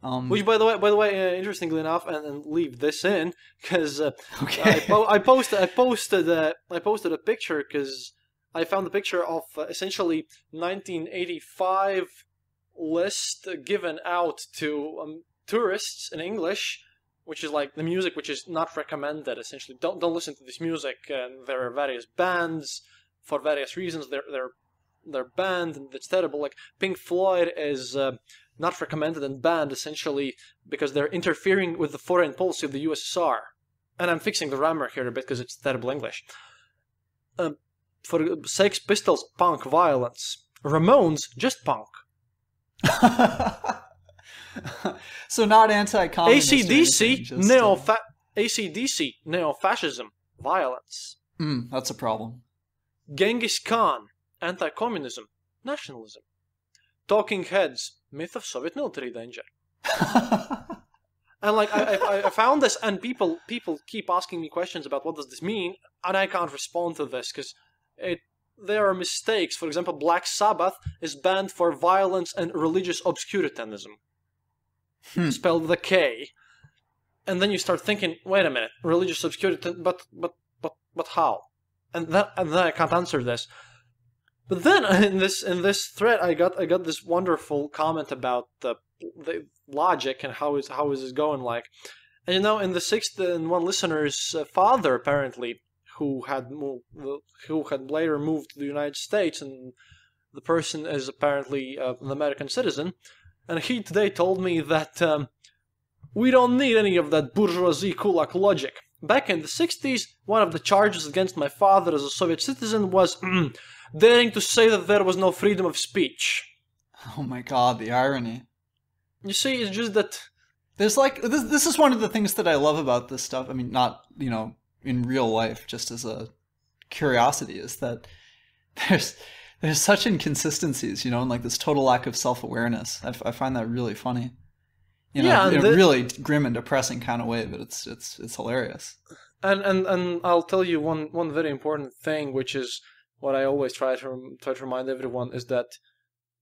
Um, Which, by the way, by the way, uh, interestingly enough, and, and leave this in because uh, okay. I, po I posted, I posted, uh, I posted a picture because I found the picture of uh, essentially nineteen eighty-five list given out to um, tourists in English, which is like the music which is not recommended. Essentially, don't don't listen to this music. And there are various bands for various reasons. They're they're they're banned, and it's terrible. Like Pink Floyd is. Uh, not recommended and banned, essentially, because they're interfering with the foreign policy of the U S S R. And I'm fixing the grammar here a bit, because it's terrible English. Um, for Sex Pistols, punk violence. Ramones, just punk. So not anti-communist. A C D C, neo-fa- A C D C, neo-fascism, violence. Mm, that's a problem. Genghis Khan, anti-communism, nationalism. Talking Heads, myth of Soviet military danger. And like I, I found this, and people people keep asking me questions about what does this mean, and I can't respond to this because it there are mistakes. For example, Black Sabbath is banned for violence and religious obscurantism, hmm. spelled with a K. And then you start thinking, wait a minute, religious obscurantism, but but but but how? And then and then I can't answer this. But then in this in this thread, I got I got this wonderful comment about the. the logic and how is how is it going, like, and you know, in the sixth, and one listener's uh, father apparently who had moved who had later moved to the United States, and the person is apparently uh, an American citizen, and he today told me that um, we don't need any of that bourgeoisie kulak logic. Back in the sixties, one of the charges against my father as a Soviet citizen was daring to say that there was no freedom of speech. Oh my God, the irony. You see, it's just that there's like this. This is one of the things that I love about this stuff. I mean, not you know, in real life, just as a curiosity, is that there's there's such inconsistencies, you know, and like this total lack of self-awareness. I, I find that really funny, you know, yeah, in a really grim and depressing kind of way. But it's it's it's hilarious. And and and I'll tell you one one very important thing, which is what I always try to try to remind everyone, is that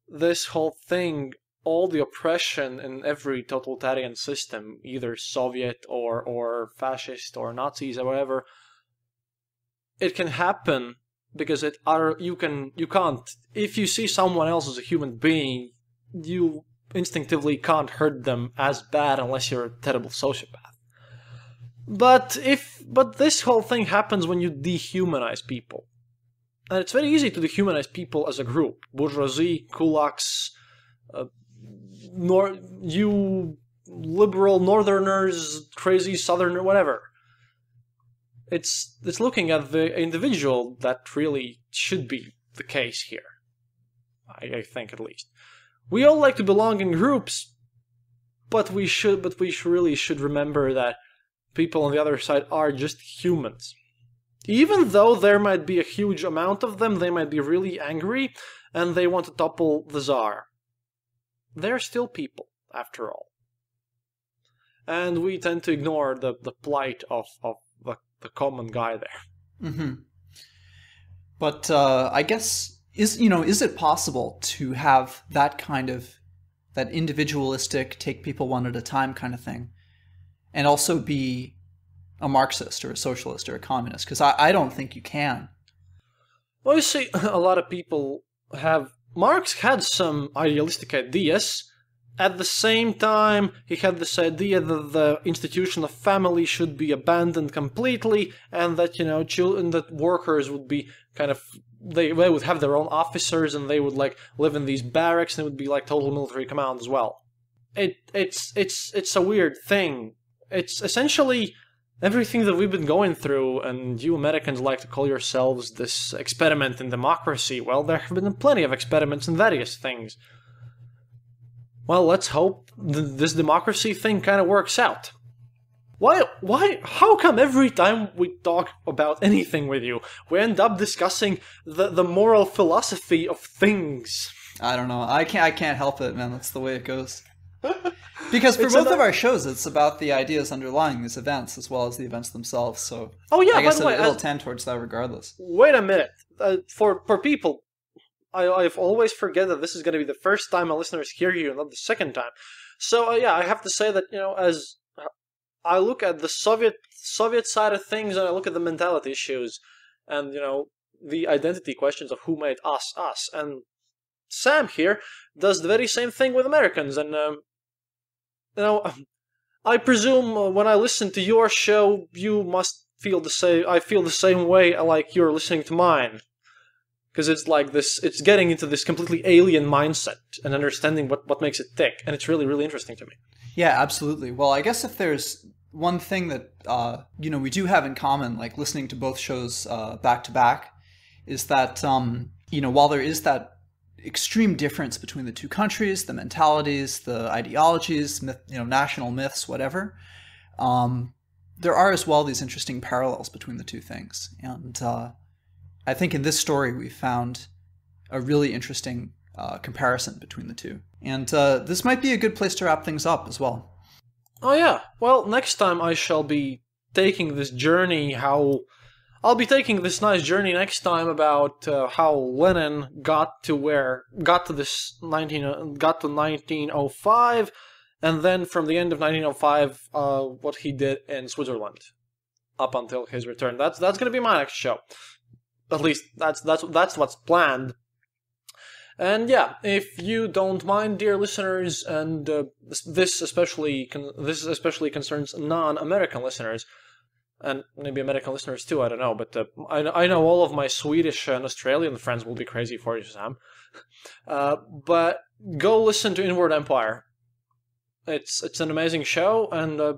this whole thing. All the oppression in every totalitarian system, either Soviet or or fascist or Nazis or whatever, it can happen because it are you can you can't if you see someone else as a human being, you instinctively can't hurt them as bad unless you're a terrible sociopath. But if but this whole thing happens when you dehumanize people, and it's very easy to dehumanize people as a group: bourgeoisie, kulaks. Uh, Nor you liberal northerners, crazy southerner, whatever. It's it's looking at the individual that really should be the case here. I, I think at least we all like to belong in groups, but we should but we should really should remember that people on the other side are just humans. Even though there might be a huge amount of them, they might be really angry and they want to topple the Tsar. They're still people, after all. And we tend to ignore the, the plight of, of the, the common guy there. Mm-hmm. But uh, I guess, is you know, is it possible to have that kind of, that individualistic, take people one at a time kind of thing, and also be a Marxist or a socialist or a communist? Because I, I don't think you can. Well, you see, a lot of people have... Marx had some idealistic ideas. At the same time, he had this idea that the institution of family should be abandoned completely, and that, you know, children, that workers would be kind of, they, they would have their own officers, and they would, like, live in these barracks, and it would be, like, total military command as well. It, it's, it's, it's a weird thing. It's essentially everything that we've been going through, and you Americans like to call yourselves this experiment in democracy. Well, there have been plenty of experiments in various things. Well, let's hope th this democracy thing kind of works out. Why, why, how come every time we talk about anything with you, we end up discussing the, the moral philosophy of things? I don't know. I can't, I can't help it, man. That's the way it goes. Because for it's both of our shows, it's about the ideas underlying these events as well as the events themselves. So oh yeah, I guess by the way, it'll I, tend towards that regardless. Wait a minute, uh, for for people, I I've always forget that this is going to be the first time my listeners hear you, and not the second time. So uh, yeah, I have to say that you know, as I look at the Soviet Soviet side of things, and I look at the mentality issues, and you know, the identity questions of who made us us, and Sam here does the very same thing with Americans, and. Um, You know, I presume when I listen to your show, you must feel the same. I feel the same way like you're listening to mine, because it's like this. It's getting into this completely alien mindset and understanding what what makes it tick, and it's really really interesting to me. Yeah, absolutely. Well, I guess if there's one thing that uh, you know we do have in common, like listening to both shows uh, back to back, is that um, you know while there is that. Extreme difference between the two countries, the mentalities, the ideologies, myth, you know, national myths, whatever. Um, there are as well these interesting parallels between the two things, and uh, I think in this story we found a really interesting uh, comparison between the two. And uh, this might be a good place to wrap things up as well. Oh yeah, well, next time I shall be taking this journey how... I'll be taking this nice journey next time about uh, how Lenin got to where... Got to this nineteen... Got to nineteen oh five, and then from the end of nineteen oh five, uh, what he did in Switzerland. Up until his return. That's that's gonna be my next show. At least, that's that's that's what's planned. And yeah, if you don't mind, dear listeners, and uh, this especially con this especially concerns non-American listeners, and maybe American listeners too, I don't know, but uh, I, I know all of my Swedish and Australian friends will be crazy for you, Sam. Uh, but go listen to Inward Empire. It's, it's an amazing show, and uh,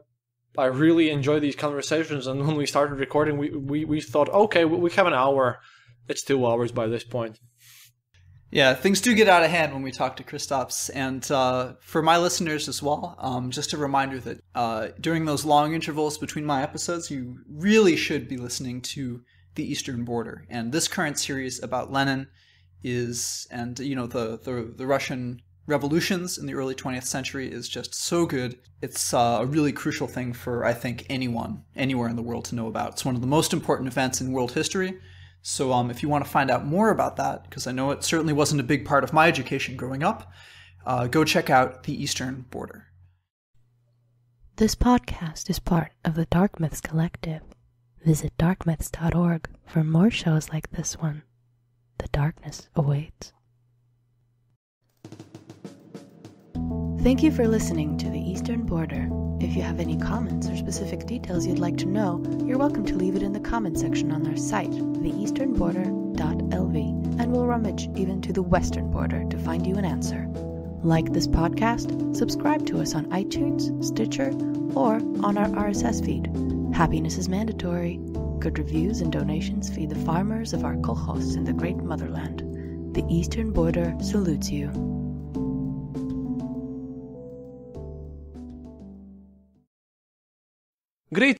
I really enjoy these conversations, and when we started recording, we, we, we thought, okay, we have an hour. It's two hours by this point. Yeah, things do get out of hand when we talk to Kristaps, and uh, for my listeners as well, um, just a reminder that uh, during those long intervals between my episodes, you really should be listening to The Eastern Border. And this current series about Lenin is, and you know, the, the, the Russian revolutions in the early twentieth century is just so good. It's uh, a really crucial thing for, I think, anyone, anywhere in the world to know about. It's one of the most important events in world history. So um, if you want to find out more about that, because I know it certainly wasn't a big part of my education growing up, uh, go check out The Eastern Border. This podcast is part of the Dark Myths Collective. Visit dark myths dot org for more shows like this one. The darkness awaits. Thank you for listening to The Eastern Border. If you have any comments or specific details you'd like to know, you're welcome to leave it in the comment section on our site, the eastern border dot L V, and we'll rummage even to the western border to find you an answer. Like this podcast, subscribe to us on iTunes, Stitcher, or on our R S S feed. Happiness is mandatory. Good reviews and donations feed the farmers of our kolkhoz in the great motherland. The Eastern Border salutes you. Great.